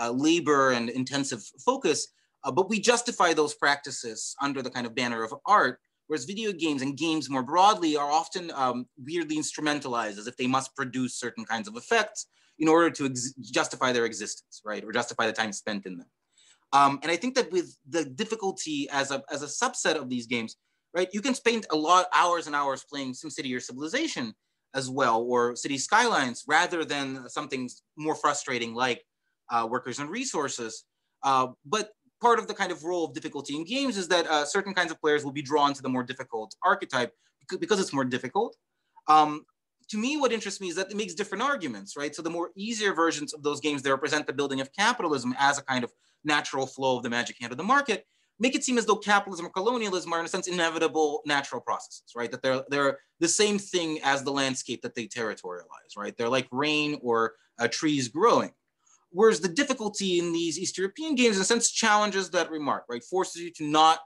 Uh, labor and intensive focus, uh, but we justify those practices under the kind of banner of art, whereas video games and games more broadly are often um, weirdly instrumentalized as if they must produce certain kinds of effects in order to ex justify their existence, right? Or justify the time spent in them. Um, and I think that with the difficulty as a, as a subset of these games, right? You can spend a lot, hours and hours playing SimCity or Civilization as well, or Cities Skylines, rather than something more frustrating like Uh, workers and resources, uh, but part of the kind of role of difficulty in games is that uh, certain kinds of players will be drawn to the more difficult archetype because it's more difficult. Um, to me, what interests me is that it makes different arguments, right? So the more easier versions of those games that represent the building of capitalism as a kind of natural flow of the magic hand of the market make it seem as though capitalism or colonialism are in a sense inevitable natural processes, right? That they're, they're the same thing as the landscape that they territorialize, right? They're like rain or uh, trees growing. Whereas the difficulty in these East European games, in a sense, challenges that remark, right? Forces you to not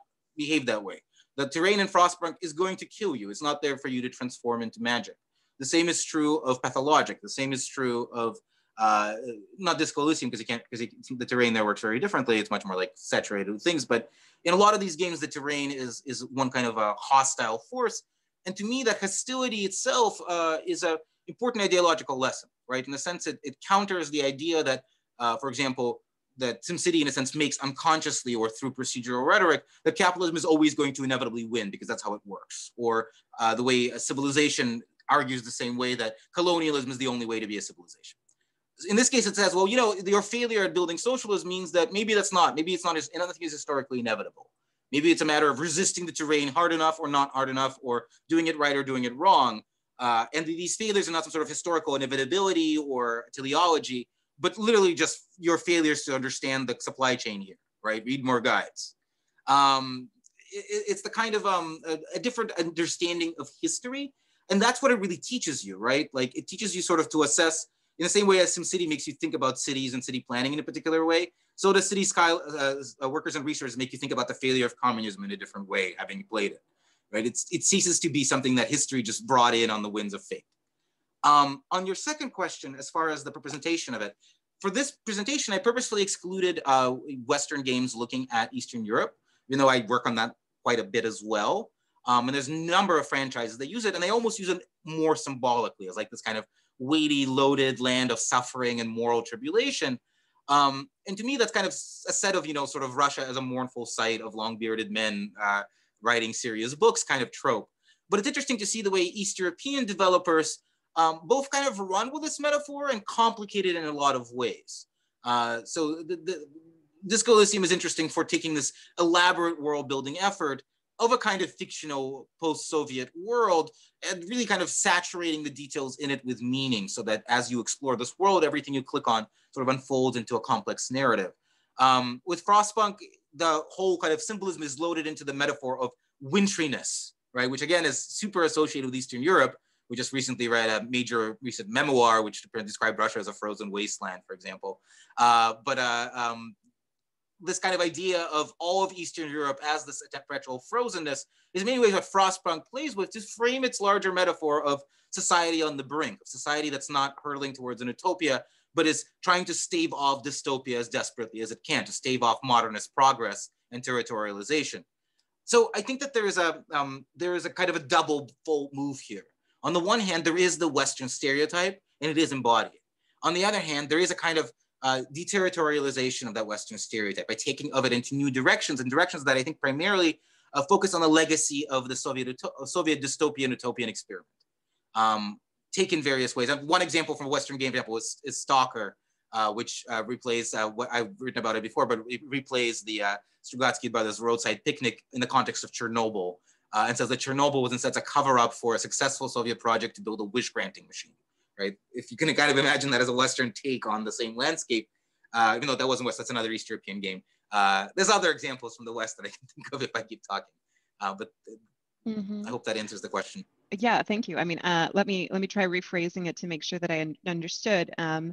behave that way. The terrain in Frostpunk is going to kill you. It's not there for you to transform into magic. The same is true of Pathologic. The same is true of, uh, not Disco Elysium, because you can't, because the terrain there works very differently. It's much more like saturated with things. But in a lot of these games, the terrain is, is one kind of a hostile force. And to me, that hostility itself uh, is an important ideological lesson, right? In the sense that it counters the idea that Uh, for example, that SimCity, in a sense, makes unconsciously or through procedural rhetoric that capitalism is always going to inevitably win because that's how it works. Or uh, the way a civilization argues the same way that colonialism is the only way to be a civilization. In this case, it says, well, you know, your failure at building socialism means that maybe that's not, maybe it's not, as, and I don't think it's historically inevitable. Maybe it's a matter of resisting the terrain hard enough or not hard enough, or doing it right or doing it wrong. Uh, and these failures are not some sort of historical inevitability or teleology, but literally just your failures to understand the supply chain here, right? Read more guides. Um, it, it's the kind of um, a, a different understanding of history. And that's what it really teaches you, right? Like it teaches you sort of to assess in the same way as SimCity makes you think about cities and city planning in a particular way. So does City Sky, uh, uh, Workers and Resources make you think about the failure of communism in a different way, having played it, right? It's, it ceases to be something that history just brought in on the winds of fate. Um, on your second question, as far as the presentation of it, for this presentation, I purposefully excluded uh, Western games looking at Eastern Europe, even though I work on that quite a bit as well. Um, and there's a number of franchises that use it, and they almost use it more symbolically as like this kind of weighty, loaded land of suffering and moral tribulation. Um, and to me, that's kind of a set of, you know, sort of Russia as a mournful site of long-bearded men uh, writing serious books kind of trope. But it's interesting to see the way East European developers um, both kind of run with this metaphor and complicate it in a lot of ways. Uh, so the, the Disco Elysium is interesting for taking this elaborate world-building effort of a kind of fictional post-Soviet world and really kind of saturating the details in it with meaning so that as you explore this world, everything you click on sort of unfolds into a complex narrative. Um, with Frostpunk, the whole kind of symbolism is loaded into the metaphor of wintriness, right? Which again is super associated with Eastern Europe. We just recently read a major recent memoir which described Russia as a frozen wasteland, for example. Uh, but uh, um, this kind of idea of all of Eastern Europe as this perpetual frozenness is in many ways what Frostpunk plays with to frame its larger metaphor of society on the brink, of society that's not hurtling towards an utopia, but is trying to stave off dystopia as desperately as it can, to stave off modernist progress and territorialization. So I think that there is a, um, there is a kind of a double fold move here. On the one hand, there is the Western stereotype and it is embodied. On the other hand, there is a kind of Uh, deterritorialization of that Western stereotype by taking of it into new directions and directions that I think primarily uh, focus on the legacy of the Soviet, Soviet dystopian utopian experiment, um, taken various ways. One example from a Western game example is, is Stalker, uh, which uh, replays uh, what I've written about it before, but it replays the uh, Strugatsky brothers' roadside picnic in the context of Chernobyl, uh, and says that Chernobyl was instead a cover up for a successful Soviet project to build a wish granting machine. Right? If you can kind of imagine that as a Western take on the same landscape, uh, even though that wasn't West, that's another East European game. Uh, there's other examples from the West that I can think of if I keep talking, uh, but mm-hmm. I hope that answers the question. Yeah, thank you. I mean, uh, let me let me try rephrasing it to make sure that I un understood. Um,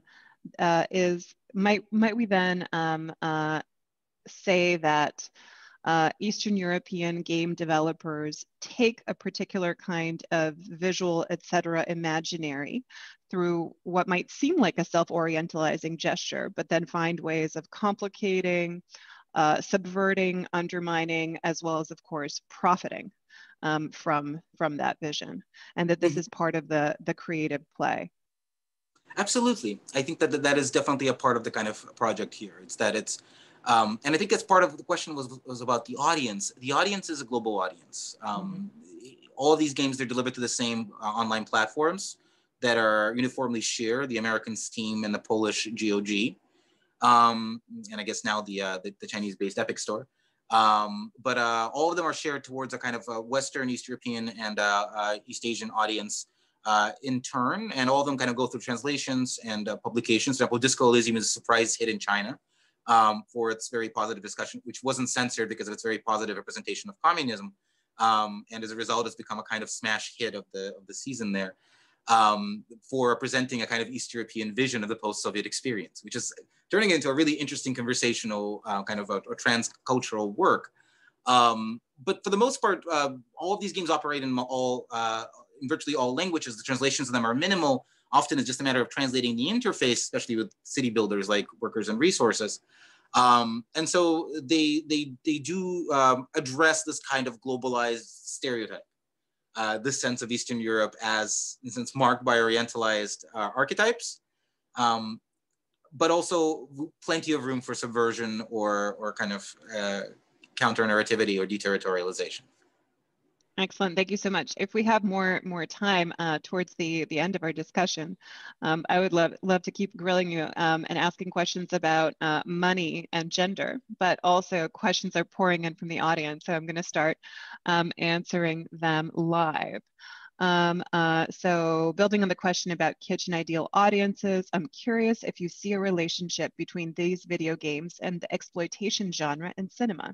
uh, is might might we then um, uh, say that uh, Eastern European game developers take a particular kind of visual, et cetera, imaginary through what might seem like a self-orientalizing gesture, but then find ways of complicating, uh, subverting, undermining, as well as, of course, profiting um, from, from that vision, and that this mm-hmm. is part of the, the creative play. Absolutely. I think that that is definitely a part of the kind of project here. It's that it's, um, and I think that's part of the question was, was about the audience. The audience is a global audience. Um, mm-hmm. All of these games, they're delivered to the same uh, online platforms that are uniformly shared, the American Steam and the Polish G O G, um, and I guess now the, uh, the, the Chinese-based Epic Store. Um, but uh, all of them are shared towards a kind of a Western, East European, and uh, uh, East Asian audience uh, in turn, and all of them kind of go through translations and uh, publications. For example, Disco Elysium is a surprise hit in China um, for its very positive discussion, which wasn't censored because of its very positive representation of communism, um, and as a result, it's become a kind of smash hit of the, of the season there. Um, for presenting a kind of East European vision of the post-Soviet experience, which is turning it into a really interesting conversational uh, kind of a, a transcultural work. Um, but for the most part, uh, all of these games operate in all, uh, in virtually all languages. The translations of them are minimal. Often it's just a matter of translating the interface, especially with city builders like Workers and Resources. Um, and so they, they, they do um, address this kind of globalized stereotype. Uh, this sense of Eastern Europe as, in a sense, marked by Orientalized uh, archetypes, um, but also plenty of room for subversion or, or kind of uh, counter-narrativity or deterritorialization. Excellent. Thank you so much. If we have more more time uh, towards the, the end of our discussion, um, I would love, love to keep grilling you um, and asking questions about uh, money and gender, but also questions are pouring in from the audience. So I'm going to start um, answering them live. Um, uh, so building on the question about kitchen ideal audiences, I'm curious if you see a relationship between these video games and the exploitation genre in cinema.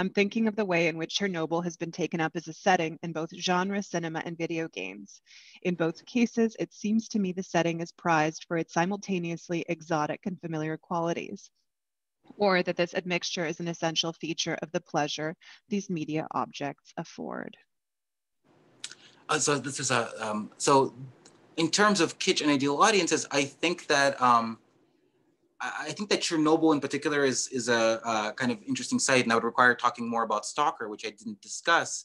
I'm thinking of the way in which Chernobyl has been taken up as a setting in both genre cinema and video games. In both cases, it seems to me the setting is prized for its simultaneously exotic and familiar qualities, or that this admixture is an essential feature of the pleasure these media objects afford. Uh, so this is a, um, so in terms of kitchen ideal audiences, I think that, um, I think that Chernobyl in particular is, is a, a kind of interesting site, and that would require talking more about Stalker, which I didn't discuss.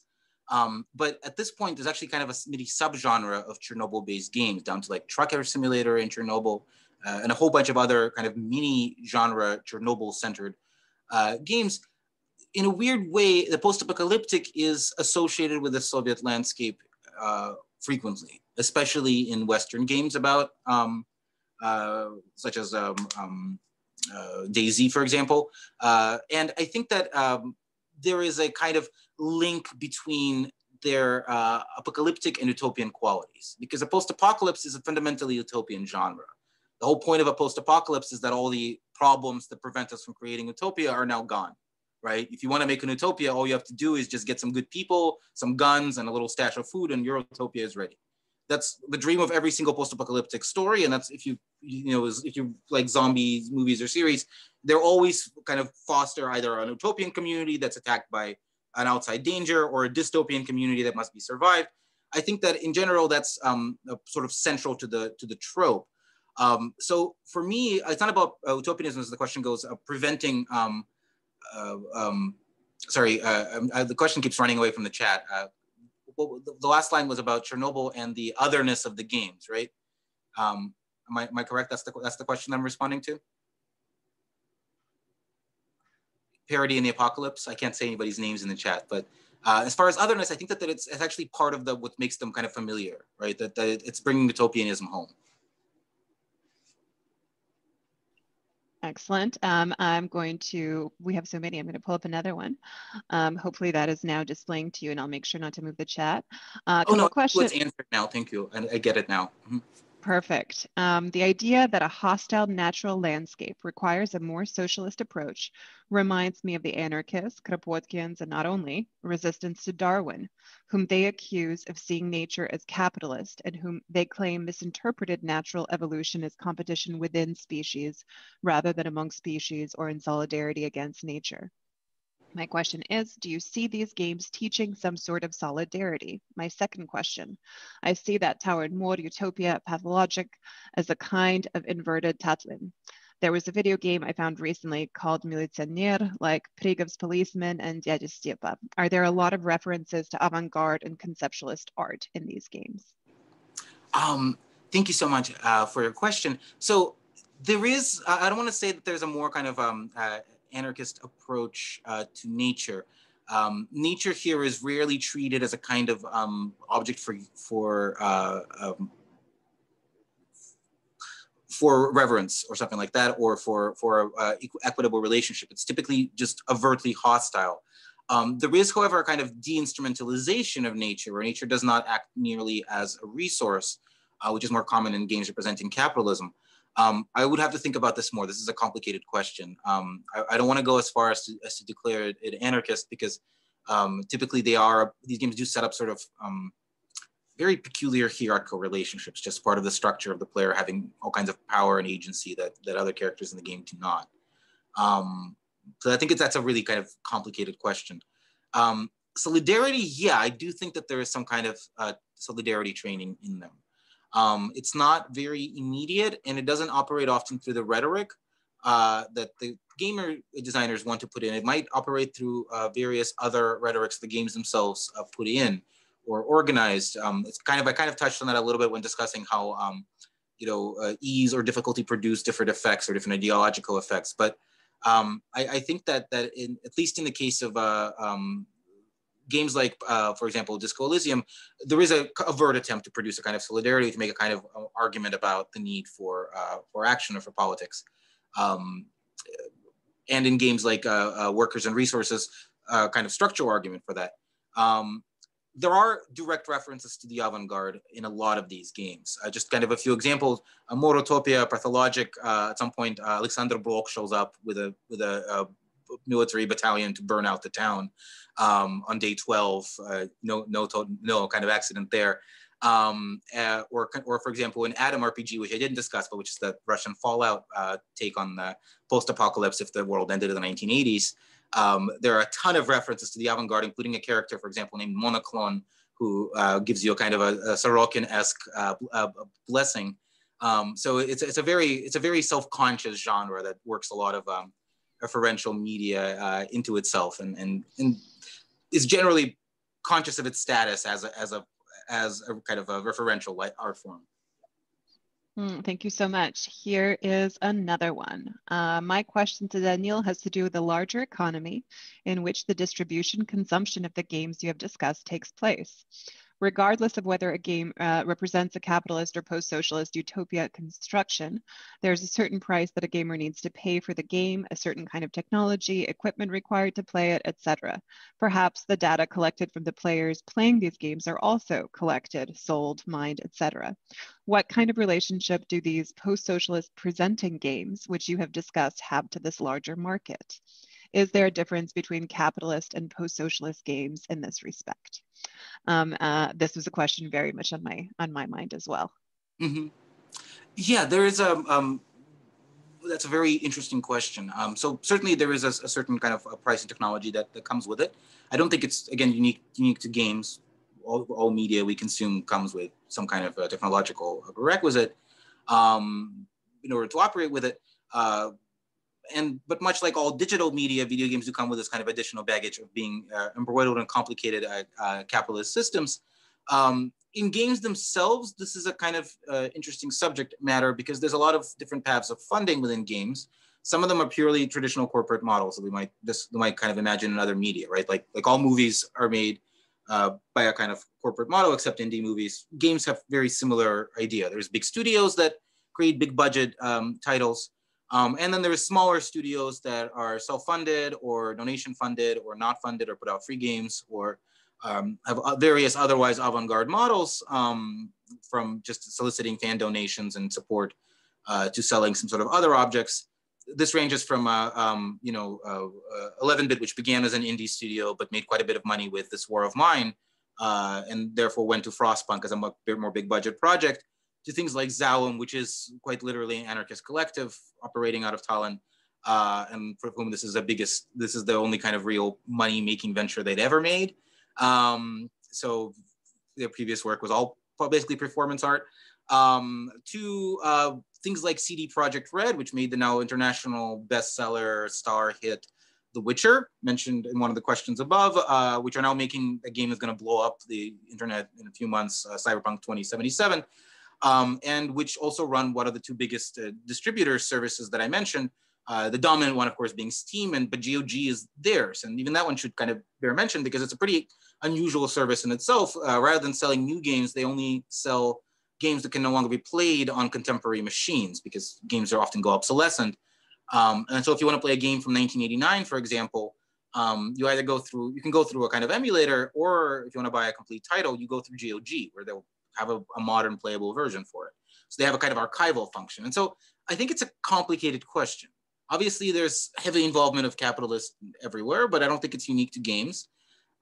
Um, but at this point, there's actually kind of a mini subgenre of Chernobyl-based games, down to like Trucker Simulator in Chernobyl, uh, and a whole bunch of other kind of mini genre Chernobyl-centered uh, games. In a weird way, the post-apocalyptic is associated with the Soviet landscape Uh, frequently, especially in Western games about, um, uh, such as um, um, uh, DayZ, for example. Uh, and I think that um, there is a kind of link between their uh, apocalyptic and utopian qualities, because a post-apocalypse is a fundamentally utopian genre. The whole point of a post-apocalypse is that all the problems that prevent us from creating utopia are now gone. Right? If you want to make an utopia, all you have to do is just get some good people, some guns, and a little stash of food, and your utopia is ready. That's the dream of every single post-apocalyptic story, and that's if you, you know, if you like zombie movies or series, they're always kind of foster either an utopian community that's attacked by an outside danger or a dystopian community that must be survived. I think that in general, that's um, sort of central to the to the trope. Um, so for me, it's not about uh, utopianism, as the question goes, uh, preventing. Um, Uh, um, sorry, uh, I, the question keeps running away from the chat. Uh, well, the, the last line was about Chernobyl and the otherness of the games, right? Um, am I, am I correct? That's the, that's the question I'm responding to? Parody in the apocalypse. I can't say anybody's names in the chat, but uh, as far as otherness, I think that, that it's, it's actually part of the, what makes them kind of familiar, right? That, that it's bringing utopianism home. Excellent. Um, I'm going to, we have so many, I'm going to pull up another one. Um, hopefully that is now displaying to you, and I'll make sure not to move the chat. Uh, oh, no, question. It's answered now. Thank you. I, I get it now. Mm-hmm. Perfect. Um, the idea that a hostile natural landscape requires a more socialist approach reminds me of the anarchists, Kropotkians, and not only, resistance to Darwin, whom they accuse of seeing nature as capitalist and whom they claim misinterpreted natural evolution as competition within species rather than among species or in solidarity against nature. My question is, do you see these games teaching some sort of solidarity? My second question, I see that towered more utopia Pathologic as a kind of inverted Tatlin. There was a video game I found recently called Militsioner, like Prigov's Policeman and Dядя Степа. Are there a lot of references to avant-garde and conceptualist art in these games? Um, thank you so much uh, for your question. So there is, I don't want to say that there's a more kind of, um, uh, anarchist approach uh, to nature. Um, nature here is rarely treated as a kind of um, object for for uh, um, for reverence or something like that, or for for a, uh, equitable relationship. It's typically just overtly hostile. Um, there is, however, a kind of de-instrumentalization of nature, where nature does not act merely as a resource, uh, which is more common in games representing capitalism. Um, I would have to think about this more. This is a complicated question. Um, I, I don't want to go as far as to, as to declare it, it anarchist, because um, typically they are, these games do set up sort of um, very peculiar hierarchical relationships, just part of the structure of the player having all kinds of power and agency that, that other characters in the game do not. Um, so I think it's, that's a really kind of complicated question. Um, solidarity, yeah, I do think that there is some kind of uh, solidarity training in them. Um, it's not very immediate, and it doesn't operate often through the rhetoric uh, that the gamer designers want to put in. It might operate through uh, various other rhetorics the games themselves uh, put in or organized. Um, it's kind of, I kind of touched on that a little bit when discussing how, um, you know, uh, ease or difficulty produce different effects or different ideological effects. But um, I, I think that, that in, at least in the case of uh, um, games like, uh, for example, Disco Elysium, there is a covert attempt to produce a kind of solidarity, to make a kind of argument about the need for, uh, for action or for politics. Um, and in games like uh, uh, Workers and Resources, uh, kind of structural argument for that. Um, there are direct references to the avant-garde in a lot of these games. Uh, just kind of a few examples, uh, Morotopia, Pathologic, uh, at some point, uh, Alexander Bloch shows up with a, with a, a military battalion to burn out the town um, on day twelve. Uh, no, no, no kind of accident there. Um, uh, or, or for example, an Atom R P G, which I didn't discuss, but which is the Russian Fallout uh, take on the post-apocalypse if the world ended in the nineteen eighties. Um, there are a ton of references to the avant-garde, including a character, for example, named Monoclone, who uh, gives you a kind of a, a Sorokin-esque uh, uh, blessing. Um, so it's, it's a very, it's a very self-conscious genre that works a lot of um, referential media uh, into itself, and, and, and is generally conscious of its status as a, as a, as a kind of a referential light art form. Mm, thank you so much. Here is another one. Uh, my question to Daniil has to do with the larger economy in which the distribution consumption of the games you have discussed takes place. Regardless of whether a game uh, represents a capitalist or post-socialist utopia construction, there's a certain price that a gamer needs to pay for the game, a certain kind of technology, equipment required to play it, et cetera. Perhaps the data collected from the players playing these games are also collected, sold, mined, et cetera. What kind of relationship do these post-socialist presenting games, which you have discussed, have to this larger market? Is there a difference between capitalist and post-socialist games in this respect? Um, uh, this was a question very much on my on my mind as well. Mm-hmm. Yeah, there is a, um, that's a very interesting question. Um, so certainly there is a, a certain kind of a price and technology that, that comes with it. I don't think it's, again, unique, unique to games. All, all media we consume comes with some kind of a technological prerequisite um, in order to operate with it. Uh, And, but much like all digital media, video games do come with this kind of additional baggage of being uh, embroiled in complicated uh, uh, capitalist systems. Um, in games themselves, this is a kind of uh, interesting subject matter because there's a lot of different paths of funding within games. Some of them are purely traditional corporate models that we might, this, we might kind of imagine in other media, right? Like, like all movies are made uh, by a kind of corporate model, except indie movies. Games have very similar idea. There's big studios that create big budget um, titles. Um, and then there are smaller studios that are self-funded or donation funded or not funded or put out free games or um, have various otherwise avant-garde models um, from just soliciting fan donations and support uh, to selling some sort of other objects. This ranges from, uh, um, you know, eleven bit, uh, uh, which began as an indie studio but made quite a bit of money with This War of Mine uh, and therefore went to Frostpunk as a much more big budget project, to things like Z A/U M, which is quite literally an anarchist collective operating out of Tallinn, uh, and for whom this is the biggest, this is the only kind of real money-making venture they'd ever made. Um, so their previous work was all basically performance art. Um, to uh, things like C D Projekt Red, which made the now international bestseller star hit The Witcher, mentioned in one of the questions above, uh, which are now making a game that's gonna blow up the internet in a few months, uh, Cyberpunk twenty seventy-seven. Um, and which also run one of the two biggest uh, distributor services that I mentioned, uh, the dominant one, of course, being Steam, and but G O G is theirs. And even that one should kind of bear mention because it's a pretty unusual service in itself. Uh, rather than selling new games, they only sell games that can no longer be played on contemporary machines because games are often go obsolescent. Um, and so if you want to play a game from nineteen eighty-nine, for example, um, you either go through, you can go through a kind of emulator, or if you want to buy a complete title, you go through G O G, where they'll have a, a modern playable version for it. So they have a kind of archival function. And so I think it's a complicated question. Obviously there's heavy involvement of capitalists everywhere, but I don't think it's unique to games.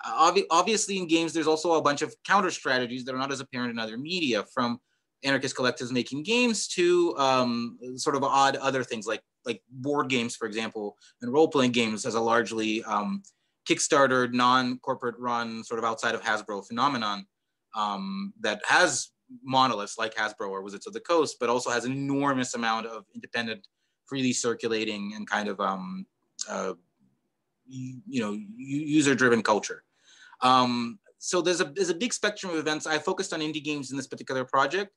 Uh, obvi obviously in games, there's also a bunch of counter strategies that are not as apparent in other media, from anarchist collectives making games to um, sort of odd other things like, like board games, for example, and role-playing games as a largely um, Kickstarter, non-corporate run, sort of outside of Hasbro phenomenon. Um, that has monoliths like Hasbro or Wizards of the Coast, but also has an enormous amount of independent, freely circulating and kind of, um, uh, you know, user-driven culture. Um, so there's a, there's a big spectrum of events. I focused on indie games in this particular project,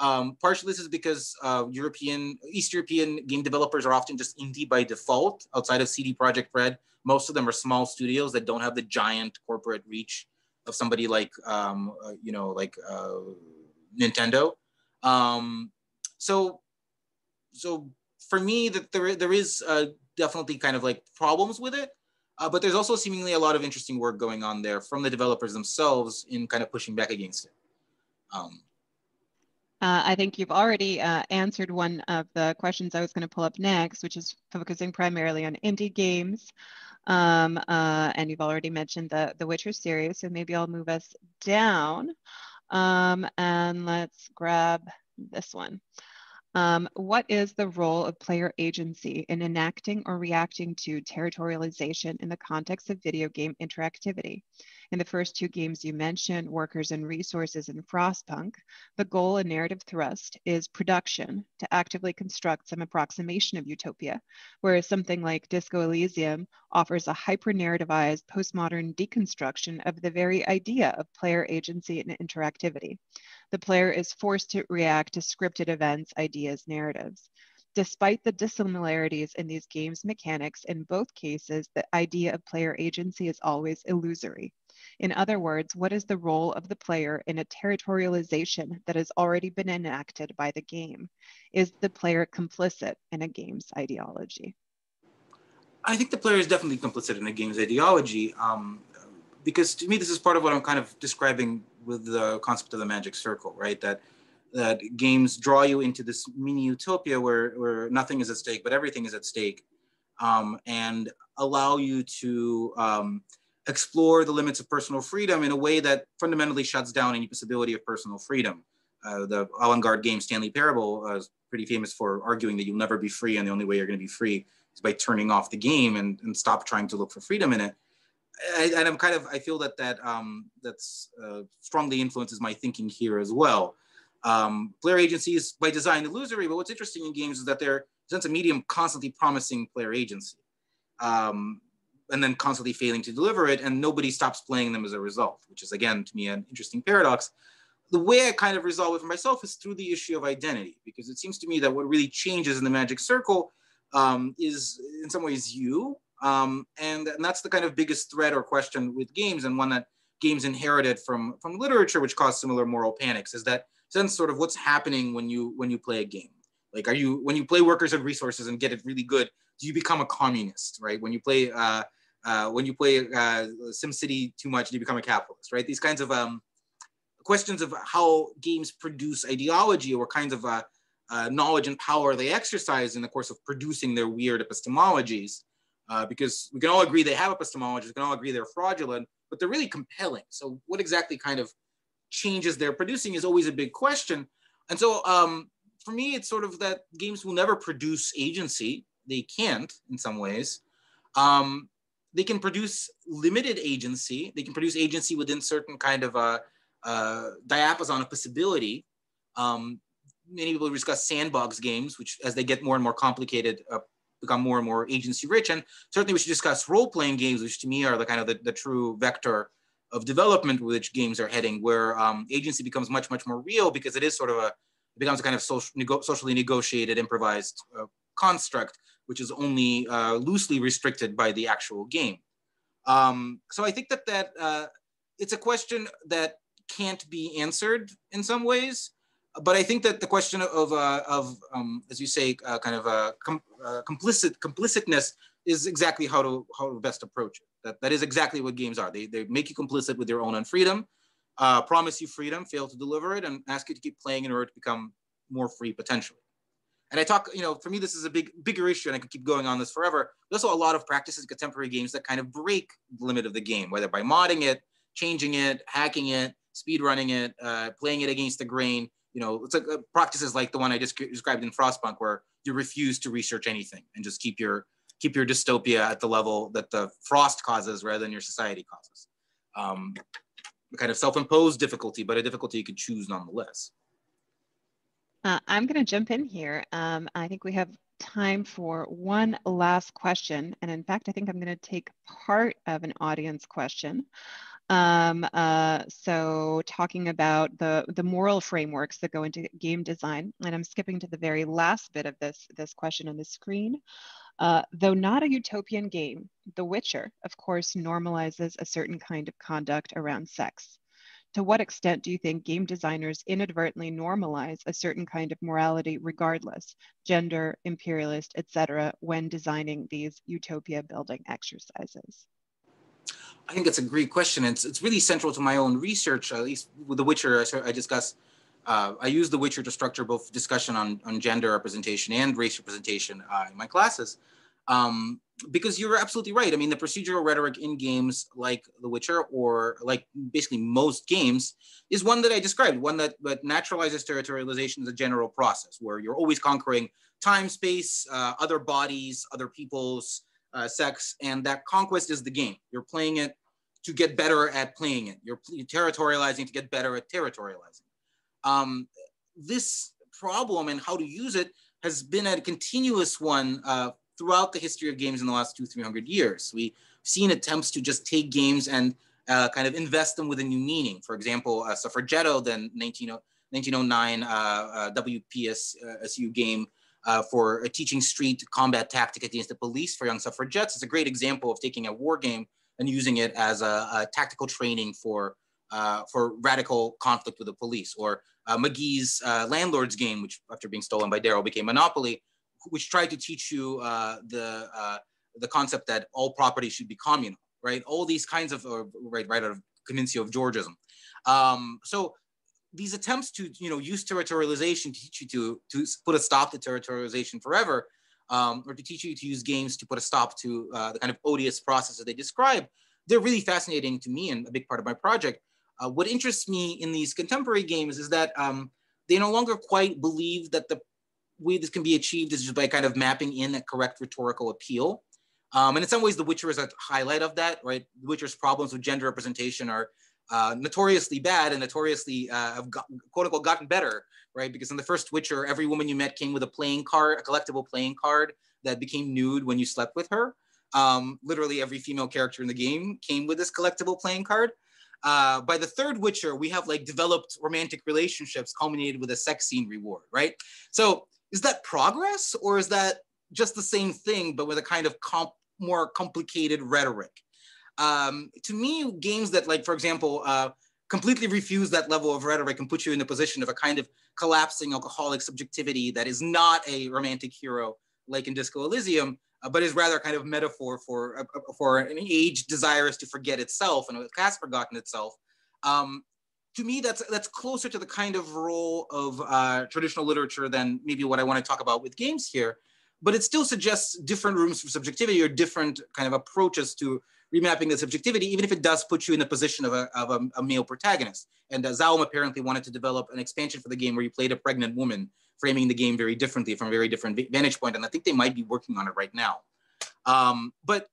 Um, partially this is because uh, European, East European game developers are often just indie by default. Outside of C D Projekt Red, most of them are small studios that don't have the giant corporate reach of somebody like, um, uh, you know, like uh, Nintendo. Um, so, so for me, that there, there is uh, definitely kind of like problems with it, uh, but there's also seemingly a lot of interesting work going on there from the developers themselves in kind of pushing back against it. Um, Uh, I think you've already uh, answered one of the questions I was going to pull up next, which is focusing primarily on indie games. Um, uh, and you've already mentioned the, the Witcher series, so maybe I'll move us down. Um, and let's grab this one. Um, what is the role of player agency in enacting or reacting to territorialization in the context of video game interactivity? In the first two games you mentioned, Workers and Resources and Frostpunk, the goal and narrative thrust is production, to actively construct some approximation of utopia, whereas something like Disco Elysium offers a hyper-narrativized postmodern deconstruction of the very idea of player agency and interactivity. The player is forced to react to scripted events, ideas, narratives. Despite the dissimilarities in these games' mechanics, in both cases, the idea of player agency is always illusory. In other words, what is the role of the player in a territorialization that has already been enacted by the game? Is the player complicit in a game's ideology? I think the player is definitely complicit in a game's ideology, um, because to me, this is part of what I'm kind of describing with the concept of the magic circle, right? That that games draw you into this mini utopia where, where nothing is at stake, but everything is at stake, um, and allow you to um, explore the limits of personal freedom in a way that fundamentally shuts down any possibility of personal freedom. Uh, the avant-garde game Stanley Parable uh, is pretty famous for arguing that you'll never be free, and the only way you're going to be free is by turning off the game and, and stop trying to look for freedom in it. I, and I'm kind of, I feel that that um, that's, uh, strongly influences my thinking here as well. Um, player agency is by design illusory, but what's interesting in games is that they're, since a medium, constantly promising player agency, um, and then constantly failing to deliver it, and nobody stops playing them as a result, which is, again, to me, an interesting paradox. The way I kind of resolve it for myself is through the issue of identity, because it seems to me that what really changes in the magic circle um, is, in some ways, you, um, and, and that's the kind of biggest threat or question with games, and one that games inherited from, from literature, which caused similar moral panics, is that sense sort of what's happening when you when you play a game. Like, are you, when you play Workers and Resources and get it really good, do you become a communist, right? When you play uh, uh, when you play uh, SimCity too much, do you become a capitalist, right? These kinds of um, questions of how games produce ideology, or kinds of uh, uh, knowledge and power they exercise in the course of producing their weird epistemologies, uh, because we can all agree they have epistemologies, we can all agree they're fraudulent, but they're really compelling. So what exactly kind of changes they're producing is always a big question. And so um, for me, it's sort of that games will never produce agency. They can't in some ways. Um, they can produce limited agency. They can produce agency within certain kind of a, a diapason of possibility. Um, many people discuss sandbox games, which as they get more and more complicated, uh, become more and more agency rich. And certainly we should discuss role-playing games, which to me are the kind of the, the true vector of development which games are heading, where um, agency becomes much, much more real, because it is sort of a, it becomes a kind of social, nego socially negotiated, improvised uh, construct, which is only uh, loosely restricted by the actual game. Um, so I think that, that uh, it's a question that can't be answered in some ways, but I think that the question of, uh, of um, as you say, uh, kind of uh, com uh, complicit, complicitness is exactly how to, how to best approach it. That, that is exactly what games are. They, they make you complicit with their own unfreedom, uh, promise you freedom, fail to deliver it, and ask you to keep playing in order to become more free potentially. And I talk, you know, for me, this is a big, bigger issue, and I could keep going on this forever. There's also a lot of practices in contemporary games that kind of break the limit of the game, whether by modding it, changing it, hacking it, speedrunning it, uh, playing it against the grain. You know, it's like uh, practices like the one I just described in Frostpunk, where you refuse to research anything and just keep your keep your dystopia at the level that the frost causes rather than your society causes. Um, a kind of self-imposed difficulty, but a difficulty you could choose nonetheless. Uh, I'm gonna jump in here. Um, I think we have time for one last question. And in fact, I think I'm gonna take part of an audience question. Um, uh, so talking about the, the moral frameworks that go into game design, and I'm skipping to the very last bit of this, this question on the screen. Uh, though not a utopian game, The Witcher, of course, normalizes a certain kind of conduct around sex. To what extent do you think game designers inadvertently normalize a certain kind of morality regardless, gender, imperialist, et cetera, when designing these utopia building exercises? I think that's a great question. It's, it's really central to my own research, at least with The Witcher. I, I discuss, uh, I use The Witcher to structure both discussion on, on gender representation and race representation uh, in my classes. Um, because you're absolutely right. I mean, the procedural rhetoric in games like The Witcher, or like basically most games, is one that I described, one that, that naturalizes territorialization as a general process where you're always conquering time, space, uh, other bodies, other peoples, Uh, sex, and that conquest is the game. You're playing it to get better at playing it. You're territorializing to get better at territorializing. Um, this problem and how to use it has been a continuous one uh, throughout the history of games in the last two, three hundred years. We've seen attempts to just take games and uh, kind of invest them with a new meaning. For example, uh, Suffragetto, then nineteen oh nine uh, uh, W P S U game, Uh, for a teaching street combat tactic against the police for young suffragettes. It's a great example of taking a war game and using it as a, a tactical training for, uh, for radical conflict with the police. Or uh, McGee's uh, Landlord's game, which after being stolen by Darryl became Monopoly, which tried to teach you uh, the, uh, the concept that all property should be communal, right? All these kinds of, uh, right, right out of Convincio of Georgism. Um, so, These attempts to, you know, use territorialization to teach you to, to put a stop to territorialization forever, um, or to teach you to use games to put a stop to uh, the kind of odious process that they describe, they're really fascinating to me and a big part of my project. Uh, what interests me in these contemporary games is that um, they no longer quite believe that the way this can be achieved is just by kind of mapping in a correct rhetorical appeal. Um, and in some ways, The Witcher is a highlight of that, right? The Witcher's problems with gender representation are Uh, notoriously bad and notoriously uh, have got, quote unquote gotten better, right? Because in the first Witcher, every woman you met came with a playing card, a collectible playing card that became nude when you slept with her. Um, literally every female character in the game came with this collectible playing card. Uh, by the third Witcher, we have like developed romantic relationships culminated with a sex scene reward, right? So is that progress, or is that just the same thing but with a kind of comp more complicated rhetoric? Um, to me, games that, like, for example, uh, completely refuse that level of rhetoric and put you in the position of a kind of collapsing alcoholic subjectivity that is not a romantic hero, like in Disco Elysium, uh, but is rather a kind of metaphor for, uh, for an age desirous to forget itself and it has forgotten itself. Um, to me, that's, that's closer to the kind of role of uh, traditional literature than maybe what I want to talk about with games here, but it still suggests different rooms for subjectivity or different kind of approaches to remapping the subjectivity, even if it does put you in the position of a, of a, a male protagonist. And uh, Z A U M apparently wanted to develop an expansion for the game where you played a pregnant woman, framing the game very differently from a very different vantage point. And I think they might be working on it right now. Um, but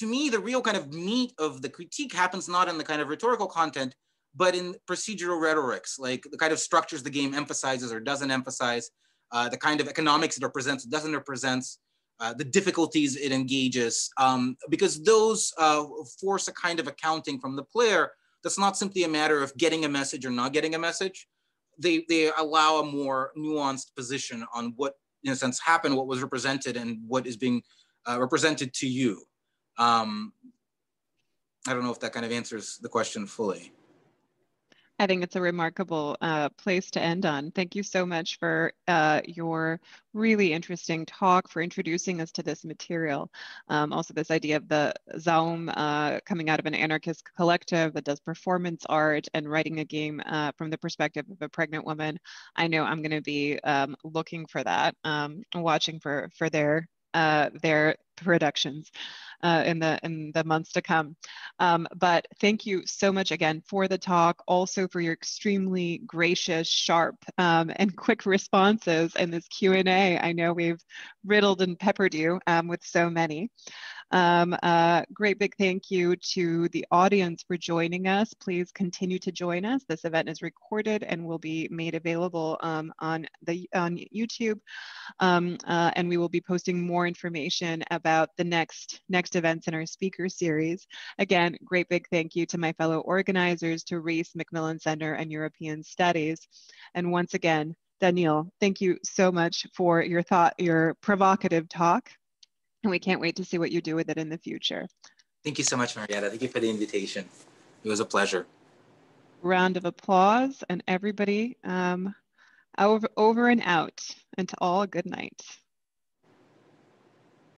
to me, the real kind of meat of the critique happens not in the kind of rhetorical content, but in procedural rhetorics, like the kind of structures the game emphasizes or doesn't emphasize, uh, the kind of economics it represents, doesn't represent, Uh, the difficulties it engages, um, because those uh, force a kind of accounting from the player that's not simply a matter of getting a message or not getting a message. They, they allow a more nuanced position on what, in a sense, happened, what was represented, and what is being uh, represented to you. Um, I don't know if that kind of answers the question fully. I think it's a remarkable uh, place to end on. Thank you so much for uh, your really interesting talk, for introducing us to this material. Um, also this idea of the Z A U M uh, coming out of an anarchist collective that does performance art and writing a game uh, from the perspective of a pregnant woman. I know I'm gonna be um, looking for that, um, watching for, for their, uh, their productions. Uh, in the in the months to come. Um, but thank you so much again for the talk, also for your extremely gracious, sharp, um, and quick responses in this Q and A. I know we've riddled and peppered you um, with so many. Um, uh, great big thank you to the audience for joining us. Please continue to join us. This event is recorded and will be made available um, on, the, on YouTube. Um, uh, and we will be posting more information about the next next past events in our speaker series. Again, great big thank you to my fellow organizers, to REES, Macmillan Center, and European Studies. And once again, Daniil, thank you so much for your thought, your provocative talk. And we can't wait to see what you do with it in the future. Thank you so much, Marijeta. Thank you for the invitation. It was a pleasure. Round of applause, and everybody um, over, over and out, and to all, good night.